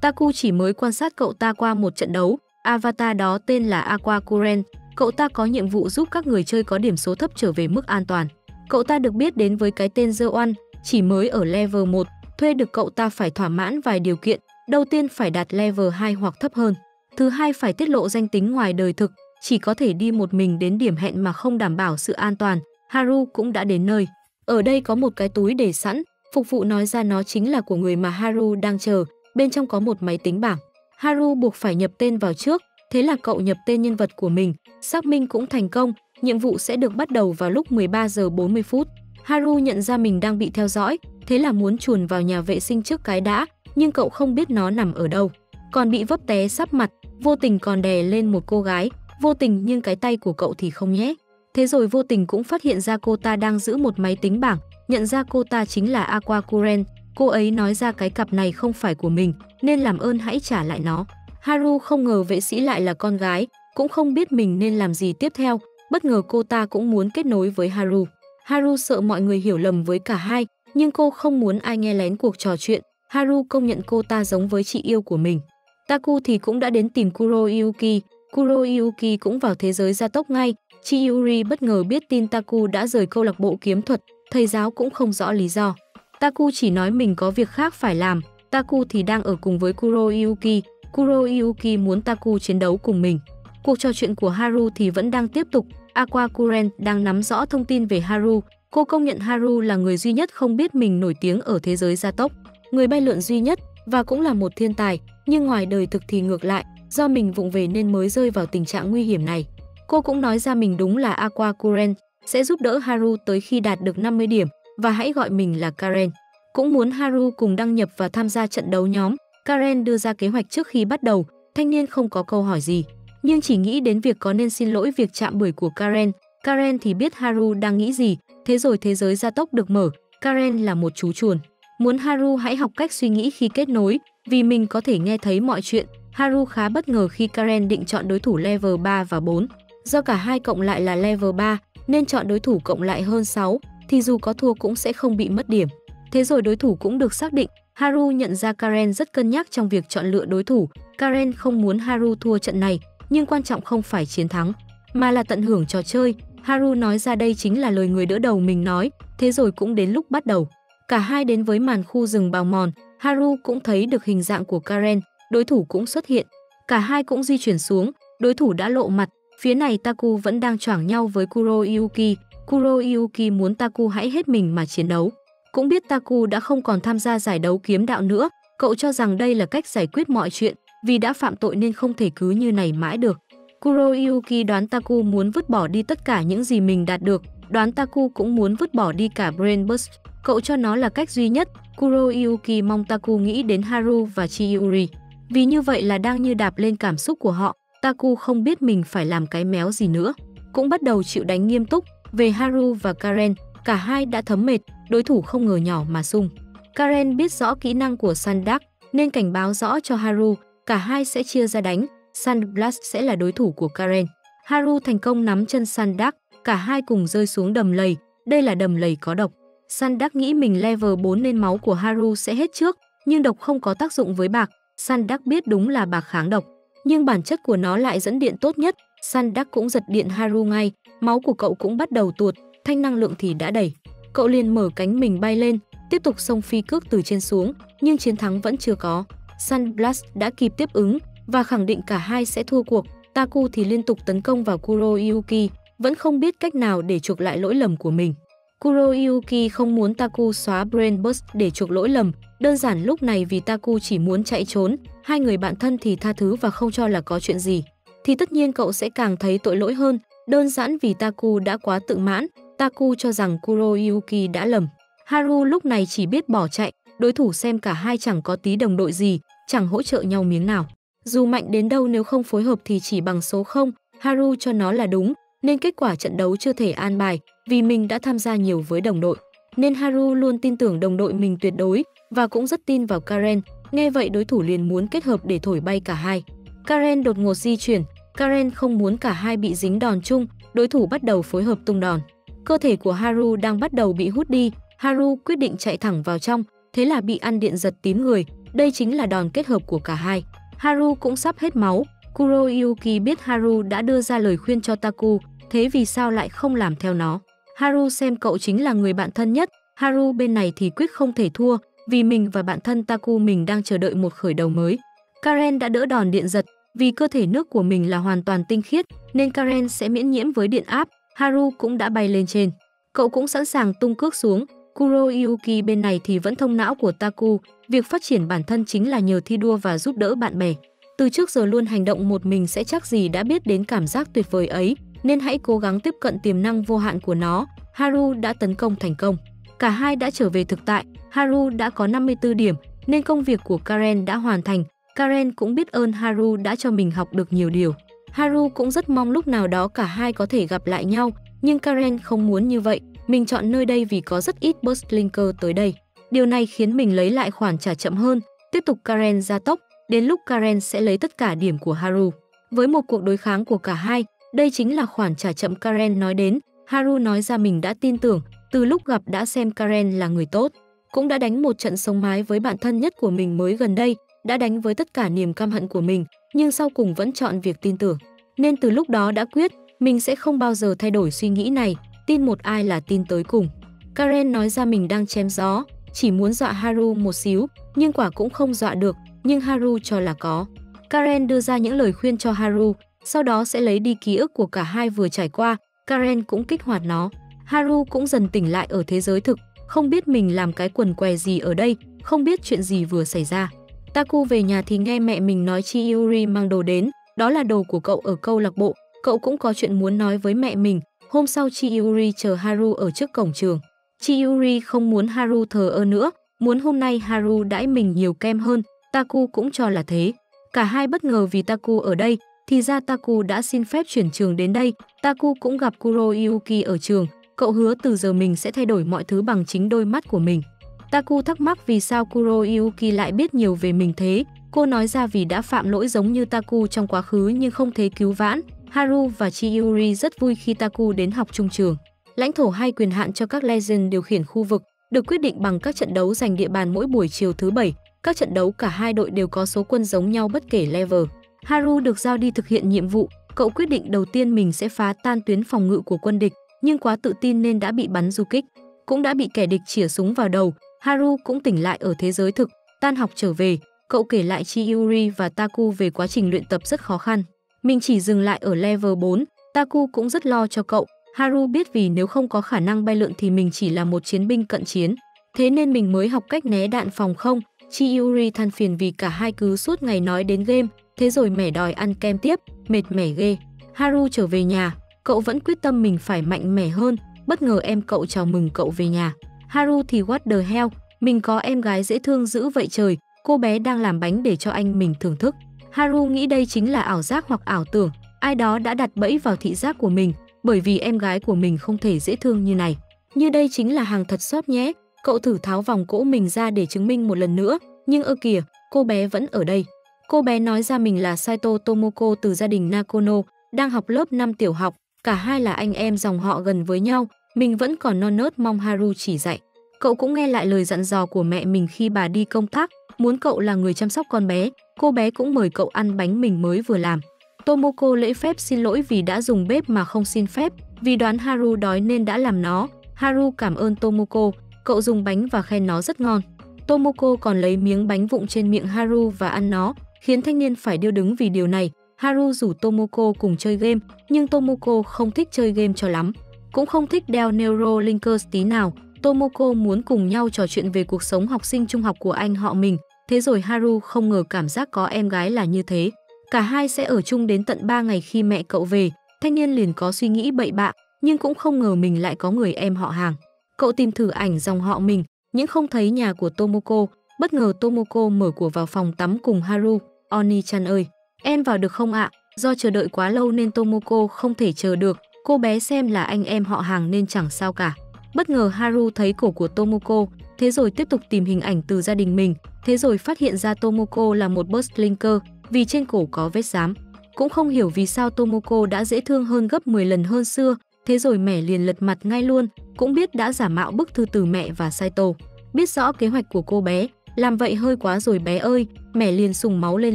Taku chỉ mới quan sát cậu ta qua một trận đấu. Avatar đó tên là Aqua Current. Cậu ta có nhiệm vụ giúp các người chơi có điểm số thấp trở về mức an toàn. Cậu ta được biết đến với cái tên The One, chỉ mới ở level một. Thuê được cậu ta phải thỏa mãn vài điều kiện. Đầu tiên phải đạt level hai hoặc thấp hơn. Thứ hai phải tiết lộ danh tính ngoài đời thực. Chỉ có thể đi một mình đến điểm hẹn mà không đảm bảo sự an toàn. Haru cũng đã đến nơi. Ở đây có một cái túi để sẵn. Phục vụ nói ra nó chính là của người mà Haru đang chờ. Bên trong có một máy tính bảng. Haru buộc phải nhập tên vào trước. Thế là cậu nhập tên nhân vật của mình. Xác minh cũng thành công. Nhiệm vụ sẽ được bắt đầu vào lúc mười ba giờ bốn mươi phút. Haru nhận ra mình đang bị theo dõi. Thế là muốn chuồn vào nhà vệ sinh trước cái đã. Nhưng cậu không biết nó nằm ở đâu. Còn bị vấp té sắp mặt. Vô tình còn đè lên một cô gái. Vô tình nhưng cái tay của cậu thì không nhé. Thế rồi vô tình cũng phát hiện ra cô ta đang giữ một máy tính bảng. Nhận ra cô ta chính là Aqua Current. Cô ấy nói ra cái cặp này không phải của mình, nên làm ơn hãy trả lại nó. Haru không ngờ vệ sĩ lại là con gái, cũng không biết mình nên làm gì tiếp theo, bất ngờ cô ta cũng muốn kết nối với Haru. Haru sợ mọi người hiểu lầm với cả hai, nhưng cô không muốn ai nghe lén cuộc trò chuyện. Haru công nhận cô ta giống với chị yêu của mình. Taku thì cũng đã đến tìm Kuroyuki, Kuroyuki cũng vào thế giới gia tốc ngay. Chiyuri bất ngờ biết tin Taku đã rời câu lạc bộ kiếm thuật, thầy giáo cũng không rõ lý do. Taku chỉ nói mình có việc khác phải làm, Taku thì đang ở cùng với Kuroyuki, Kuroyuki muốn Taku chiến đấu cùng mình. Cuộc trò chuyện của Haru thì vẫn đang tiếp tục, Aqua Current đang nắm rõ thông tin về Haru, cô công nhận Haru là người duy nhất không biết mình nổi tiếng ở thế giới gia tốc, người bay lượn duy nhất và cũng là một thiên tài, nhưng ngoài đời thực thì ngược lại, do mình vụng về nên mới rơi vào tình trạng nguy hiểm này. Cô cũng nói ra mình đúng là Aqua Current, sẽ giúp đỡ Haru tới khi đạt được năm mươi điểm và hãy gọi mình là Karen. Cũng muốn Haru cùng đăng nhập và tham gia trận đấu nhóm. Karen đưa ra kế hoạch trước khi bắt đầu, thanh niên không có câu hỏi gì, nhưng chỉ nghĩ đến việc có nên xin lỗi việc chạm bưởi của Karen. Karen thì biết Haru đang nghĩ gì, thế rồi thế giới gia tốc được mở. Karen là một chú chuồn. Muốn Haru hãy học cách suy nghĩ khi kết nối, vì mình có thể nghe thấy mọi chuyện. Haru khá bất ngờ khi Karen định chọn đối thủ level ba và bốn. Do cả hai cộng lại là level ba, nên chọn đối thủ cộng lại hơn sáu, thì dù có thua cũng sẽ không bị mất điểm. Thế rồi đối thủ cũng được xác định, Haru nhận ra Karen rất cân nhắc trong việc chọn lựa đối thủ. Karen không muốn Haru thua trận này, nhưng quan trọng không phải chiến thắng, mà là tận hưởng trò chơi. Haru nói ra đây chính là lời người đỡ đầu mình nói, thế rồi cũng đến lúc bắt đầu. Cả hai đến với màn khu rừng bào mòn, Haru cũng thấy được hình dạng của Karen, đối thủ cũng xuất hiện. Cả hai cũng di chuyển xuống, đối thủ đã lộ mặt. Phía này Taku vẫn đang choảng nhau với Kuroyuki. Kuroyuki muốn Taku hãy hết mình mà chiến đấu. Cũng biết Taku đã không còn tham gia giải đấu kiếm đạo nữa, cậu cho rằng đây là cách giải quyết mọi chuyện, vì đã phạm tội nên không thể cứ như này mãi được. Kuroyuki đoán Taku muốn vứt bỏ đi tất cả những gì mình đạt được, đoán Taku cũng muốn vứt bỏ đi cả Brain Burst, cậu cho nó là cách duy nhất. Kuroyuki mong Taku nghĩ đến Haru và Chiyuri, vì như vậy là đang như đạp lên cảm xúc của họ. Taku không biết mình phải làm cái méo gì nữa, cũng bắt đầu chịu đánh nghiêm túc. Về Haru và Karen, cả hai đã thấm mệt, đối thủ không ngờ nhỏ mà sung. Karen biết rõ kỹ năng của Sandblast nên cảnh báo rõ cho Haru, cả hai sẽ chia ra đánh, Sandblast sẽ là đối thủ của Karen. Haru thành công nắm chân Sandblast, cả hai cùng rơi xuống đầm lầy, đây là đầm lầy có độc. Sandblast nghĩ mình level bốn nên máu của Haru sẽ hết trước, nhưng độc không có tác dụng với bạc, Sandblast biết đúng là bạc kháng độc, nhưng bản chất của nó lại dẫn điện tốt nhất. Sandblast cũng giật điện Haru ngay, máu của cậu cũng bắt đầu tuột, thanh năng lượng thì đã đầy. Cậu liền mở cánh mình bay lên, tiếp tục xông phi cước từ trên xuống, nhưng chiến thắng vẫn chưa có. Sandblast đã kịp tiếp ứng và khẳng định cả hai sẽ thua cuộc. Taku thì liên tục tấn công vào Kuroyuki, vẫn không biết cách nào để chuộc lại lỗi lầm của mình. Kuroyuki không muốn Taku xóa Brain Burst để chuộc lỗi lầm, đơn giản lúc này vì Taku chỉ muốn chạy trốn, hai người bạn thân thì tha thứ và không cho là có chuyện gì. Thì tất nhiên cậu sẽ càng thấy tội lỗi hơn, đơn giản vì Taku đã quá tự mãn, Taku cho rằng Kuroyuki đã lầm. Haru lúc này chỉ biết bỏ chạy, đối thủ xem cả hai chẳng có tí đồng đội gì, chẳng hỗ trợ nhau miếng nào. Dù mạnh đến đâu nếu không phối hợp thì chỉ bằng số không, Haru cho nó là đúng, nên kết quả trận đấu chưa thể an bài, vì mình đã tham gia nhiều với đồng đội. Nên Haru luôn tin tưởng đồng đội mình tuyệt đối và cũng rất tin vào Karen, nghe vậy đối thủ liền muốn kết hợp để thổi bay cả hai. Karen đột ngột di chuyển, Karen không muốn cả hai bị dính đòn chung, đối thủ bắt đầu phối hợp tung đòn. Cơ thể của Haru đang bắt đầu bị hút đi, Haru quyết định chạy thẳng vào trong, thế là bị ăn điện giật tím người, đây chính là đòn kết hợp của cả hai. Haru cũng sắp hết máu, Kuroyuki biết Haru đã đưa ra lời khuyên cho Taku, thế vì sao lại không làm theo nó. Haru xem cậu chính là người bạn thân nhất, Haru bên này thì quyết không thể thua, vì mình và bạn thân Taku mình đang chờ đợi một khởi đầu mới. Karen đã đỡ đòn điện giật, vì cơ thể nước của mình là hoàn toàn tinh khiết, nên Karen sẽ miễn nhiễm với điện áp, Haru cũng đã bay lên trên. Cậu cũng sẵn sàng tung cước xuống, Kuroyuki bên này thì vẫn thông não của Taku, việc phát triển bản thân chính là nhờ thi đua và giúp đỡ bạn bè. Từ trước giờ luôn hành động một mình sẽ chắc gì đã biết đến cảm giác tuyệt vời ấy, nên hãy cố gắng tiếp cận tiềm năng vô hạn của nó. Haru đã tấn công thành công. Cả hai đã trở về thực tại, Haru đã có năm mươi tư điểm, nên công việc của Karen đã hoàn thành. Karen cũng biết ơn Haru đã cho mình học được nhiều điều. Haru cũng rất mong lúc nào đó cả hai có thể gặp lại nhau, nhưng Karen không muốn như vậy. Mình chọn nơi đây vì có rất ít Burst Linker tới đây. Điều này khiến mình lấy lại khoản trả chậm hơn. Tiếp tục Karen gia tốc, đến lúc Karen sẽ lấy tất cả điểm của Haru. Với một cuộc đối kháng của cả hai, đây chính là khoản trả chậm Karen nói đến. Haru nói ra mình đã tin tưởng, từ lúc gặp đã xem Karen là người tốt. Cũng đã đánh một trận sống mái với bạn thân nhất của mình mới gần đây, đã đánh với tất cả niềm căm hận của mình, nhưng sau cùng vẫn chọn việc tin tưởng. Nên từ lúc đó đã quyết, mình sẽ không bao giờ thay đổi suy nghĩ này, tin một ai là tin tới cùng. Karen nói ra mình đang chém gió, chỉ muốn dọa Haru một xíu, nhưng quả cũng không dọa được, nhưng Haru cho là có. Karen đưa ra những lời khuyên cho Haru, sau đó sẽ lấy đi ký ức của cả hai vừa trải qua, Karen cũng kích hoạt nó. Haru cũng dần tỉnh lại ở thế giới thực, không biết mình làm cái quần què gì ở đây, không biết chuyện gì vừa xảy ra. Taku về nhà thì nghe mẹ mình nói Chiyuri mang đồ đến, đó là đồ của cậu ở câu lạc bộ, cậu cũng có chuyện muốn nói với mẹ mình. Hôm sau Chiyuri chờ Haru ở trước cổng trường. Chiyuri không muốn Haru thờ ơ nữa, muốn hôm nay Haru đãi mình nhiều kem hơn, Taku cũng cho là thế. Cả hai bất ngờ vì Taku ở đây, thì ra Taku đã xin phép chuyển trường đến đây. Taku cũng gặp Kuroyuki ở trường, cậu hứa từ giờ mình sẽ thay đổi mọi thứ bằng chính đôi mắt của mình. Taku thắc mắc vì sao Kuroyuki lại biết nhiều về mình thế, cô nói ra vì đã phạm lỗi giống như Taku trong quá khứ nhưng không thể cứu vãn. Haru và Chiyuri rất vui khi Taku đến học chung trường. Lãnh thổ hay quyền hạn cho các Legend điều khiển khu vực được quyết định bằng các trận đấu giành địa bàn mỗi buổi chiều thứ bảy. Các trận đấu cả hai đội đều có số quân giống nhau bất kể level. Haru được giao đi thực hiện nhiệm vụ, cậu quyết định đầu tiên mình sẽ phá tan tuyến phòng ngự của quân địch, nhưng quá tự tin nên đã bị bắn du kích, cũng đã bị kẻ địch chĩa súng vào đầu. Haru cũng tỉnh lại ở thế giới thực, tan học trở về, cậu kể lại Chiyuri và Taku về quá trình luyện tập rất khó khăn. Mình chỉ dừng lại ở level bốn, Taku cũng rất lo cho cậu. Haru biết vì nếu không có khả năng bay lượn thì mình chỉ là một chiến binh cận chiến, thế nên mình mới học cách né đạn phòng không. Chiyuri than phiền vì cả hai cứ suốt ngày nói đến game, thế rồi mẻ đòi ăn kem tiếp, mệt mẻ ghê. Haru trở về nhà, cậu vẫn quyết tâm mình phải mạnh mẽ hơn, bất ngờ em cậu chào mừng cậu về nhà. Haru thì what the hell, mình có em gái dễ thương dữ vậy trời, cô bé đang làm bánh để cho anh mình thưởng thức. Haru nghĩ đây chính là ảo giác hoặc ảo tưởng, ai đó đã đặt bẫy vào thị giác của mình, bởi vì em gái của mình không thể dễ thương như này. Như đây chính là hàng thật shop nhé, cậu thử tháo vòng cổ mình ra để chứng minh một lần nữa, nhưng ơ kìa, cô bé vẫn ở đây. Cô bé nói ra mình là Saito Tomoko từ gia đình Nakono, đang học lớp năm tiểu học, cả hai là anh em dòng họ gần với nhau, mình vẫn còn non nớt mong Haru chỉ dạy. Cậu cũng nghe lại lời dặn dò của mẹ mình khi bà đi công tác, muốn cậu là người chăm sóc con bé, cô bé cũng mời cậu ăn bánh mình mới vừa làm. Tomoko lễ phép xin lỗi vì đã dùng bếp mà không xin phép, vì đoán Haru đói nên đã làm nó. Haru cảm ơn Tomoko, cậu dùng bánh và khen nó rất ngon. Tomoko còn lấy miếng bánh vụng trên miệng Haru và ăn nó, khiến thanh niên phải điêu đứng vì điều này. Haru rủ Tomoko cùng chơi game, nhưng Tomoko không thích chơi game cho lắm, cũng không thích đeo Neuro Linker tí nào. Tomoko muốn cùng nhau trò chuyện về cuộc sống học sinh trung học của anh họ mình, thế rồi Haru không ngờ cảm giác có em gái là như thế. Cả hai sẽ ở chung đến tận ba ngày khi mẹ cậu về, thanh niên liền có suy nghĩ bậy bạ, nhưng cũng không ngờ mình lại có người em họ hàng. Cậu tìm thử ảnh dòng họ mình, nhưng không thấy nhà của Tomoko, bất ngờ Tomoko mở cửa vào phòng tắm cùng Haru. Oniichan ơi, em vào được không ạ? À? Do chờ đợi quá lâu nên Tomoko không thể chờ được, cô bé xem là anh em họ hàng nên chẳng sao cả. Bất ngờ Haru thấy cổ của Tomoko, thế rồi tiếp tục tìm hình ảnh từ gia đình mình, thế rồi phát hiện ra Tomoko là một Burst Linker, vì trên cổ có vết giám. Cũng không hiểu vì sao Tomoko đã dễ thương hơn gấp mười lần hơn xưa, thế rồi mẹ liền lật mặt ngay luôn, cũng biết đã giả mạo bức thư từ mẹ và Saito. Biết rõ kế hoạch của cô bé, làm vậy hơi quá rồi bé ơi, mẹ liền sùng máu lên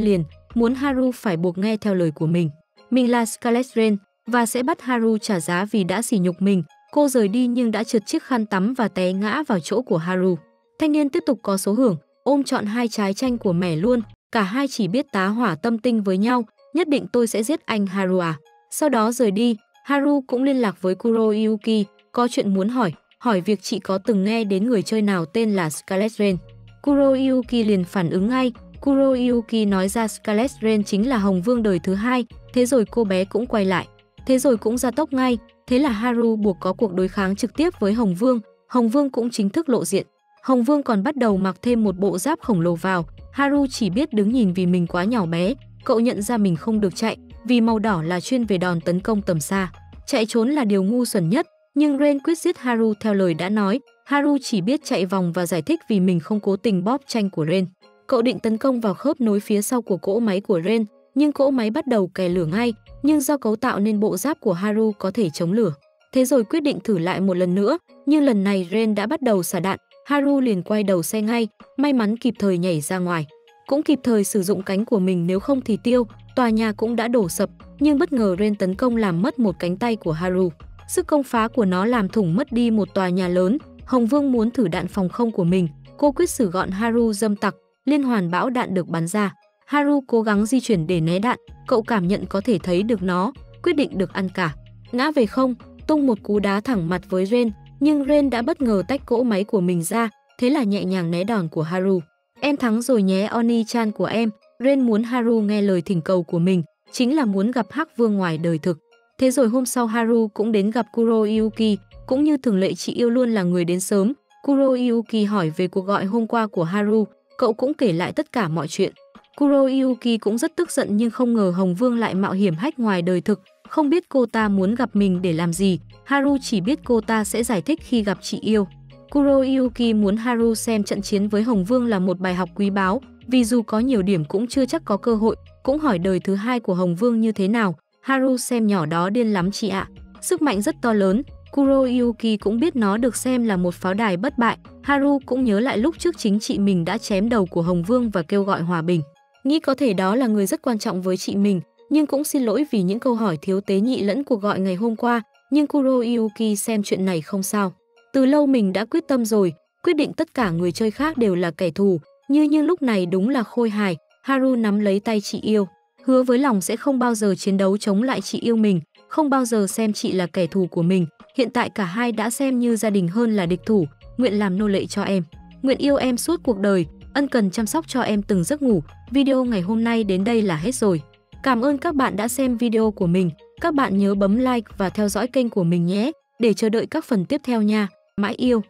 liền, muốn Haru phải buộc nghe theo lời của mình. Mình là Scarlet Rain và sẽ bắt Haru trả giá vì đã sỉ nhục mình. Cô rời đi nhưng đã trượt chiếc khăn tắm và té ngã vào chỗ của Haru. Thanh niên tiếp tục có số hưởng, ôm trọn hai trái chanh của mẹ luôn. Cả hai chỉ biết tá hỏa tâm tinh với nhau, nhất định tôi sẽ giết anh Haru à. Sau đó rời đi, Haru cũng liên lạc với Kuroyuki, có chuyện muốn hỏi, hỏi việc chị có từng nghe đến người chơi nào tên là Scarlet Rain. Kuroyuki liền phản ứng ngay, Kuroyuki nói ra Scarlet Rain chính là Hồng Vương đời thứ hai, thế rồi cô bé cũng quay lại, thế rồi cũng gia tốc ngay, thế là Haru buộc có cuộc đối kháng trực tiếp với Hồng Vương, Hồng Vương cũng chính thức lộ diện. Hồng Vương còn bắt đầu mặc thêm một bộ giáp khổng lồ vào, Haru chỉ biết đứng nhìn vì mình quá nhỏ bé, cậu nhận ra mình không được chạy, vì màu đỏ là chuyên về đòn tấn công tầm xa. Chạy trốn là điều ngu xuẩn nhất, nhưng Rain quyết giết Haru theo lời đã nói, Haru chỉ biết chạy vòng và giải thích vì mình không cố tình bóp chanh của Rain. Cậu định tấn công vào khớp nối phía sau của cỗ máy của Rain, nhưng cỗ máy bắt đầu kè lửa ngay, nhưng do cấu tạo nên bộ giáp của Haru có thể chống lửa. Thế rồi quyết định thử lại một lần nữa, nhưng lần này Rain đã bắt đầu xả đạn, Haru liền quay đầu xe ngay, may mắn kịp thời nhảy ra ngoài. Cũng kịp thời sử dụng cánh của mình, nếu không thì tiêu, tòa nhà cũng đã đổ sập, nhưng bất ngờ Rain tấn công làm mất một cánh tay của Haru. Sức công phá của nó làm thủng mất đi một tòa nhà lớn. Hồng Vương muốn thử đạn phòng không của mình, cô quyết xử gọn Haru dâm tặc, liên hoàn bão đạn được bắn ra. Haru cố gắng di chuyển để né đạn, cậu cảm nhận có thể thấy được nó, quyết định được ăn cả. Ngã về không, tung một cú đá thẳng mặt với Rain, nhưng Rain đã bất ngờ tách cỗ máy của mình ra, thế là nhẹ nhàng né đòn của Haru. Em thắng rồi nhé Oniichan của em, Rain muốn Haru nghe lời thỉnh cầu của mình, chính là muốn gặp Hắc Vương ngoài đời thực. Thế rồi hôm sau Haru cũng đến gặp Kuroyuki, cũng như thường lệ chị yêu luôn là người đến sớm. Kuroyuki hỏi về cuộc gọi hôm qua của Haru, cậu cũng kể lại tất cả mọi chuyện. Kuroyuki cũng rất tức giận nhưng không ngờ Hồng Vương lại mạo hiểm hack ngoài đời thực, không biết cô ta muốn gặp mình để làm gì. Haru chỉ biết cô ta sẽ giải thích khi gặp chị yêu. Kuroyuki muốn Haru xem trận chiến với Hồng Vương là một bài học quý báu, vì dù có nhiều điểm cũng chưa chắc có cơ hội, cũng hỏi đời thứ hai của Hồng Vương như thế nào. Haru xem nhỏ đó điên lắm chị ạ, sức mạnh rất to lớn. Kuroyuki cũng biết nó được xem là một pháo đài bất bại. Haru cũng nhớ lại lúc trước chính chị mình đã chém đầu của Hồng Vương và kêu gọi hòa bình. Nghĩ có thể đó là người rất quan trọng với chị mình, nhưng cũng xin lỗi vì những câu hỏi thiếu tế nhị lẫn cuộc gọi ngày hôm qua. Nhưng Kuroyuki xem chuyện này không sao. Từ lâu mình đã quyết tâm rồi, quyết định tất cả người chơi khác đều là kẻ thù. Như nhưng lúc này đúng là khôi hài, Haru nắm lấy tay chị yêu. Hứa với lòng sẽ không bao giờ chiến đấu chống lại chị yêu mình, không bao giờ xem chị là kẻ thù của mình. Hiện tại cả hai đã xem như gia đình hơn là địch thủ, nguyện làm nô lệ cho em. Nguyện yêu em suốt cuộc đời, ân cần chăm sóc cho em từng giấc ngủ. Video ngày hôm nay đến đây là hết rồi. Cảm ơn các bạn đã xem video của mình. Các bạn nhớ bấm like và theo dõi kênh của mình nhé, để chờ đợi các phần tiếp theo nha. Mãi yêu!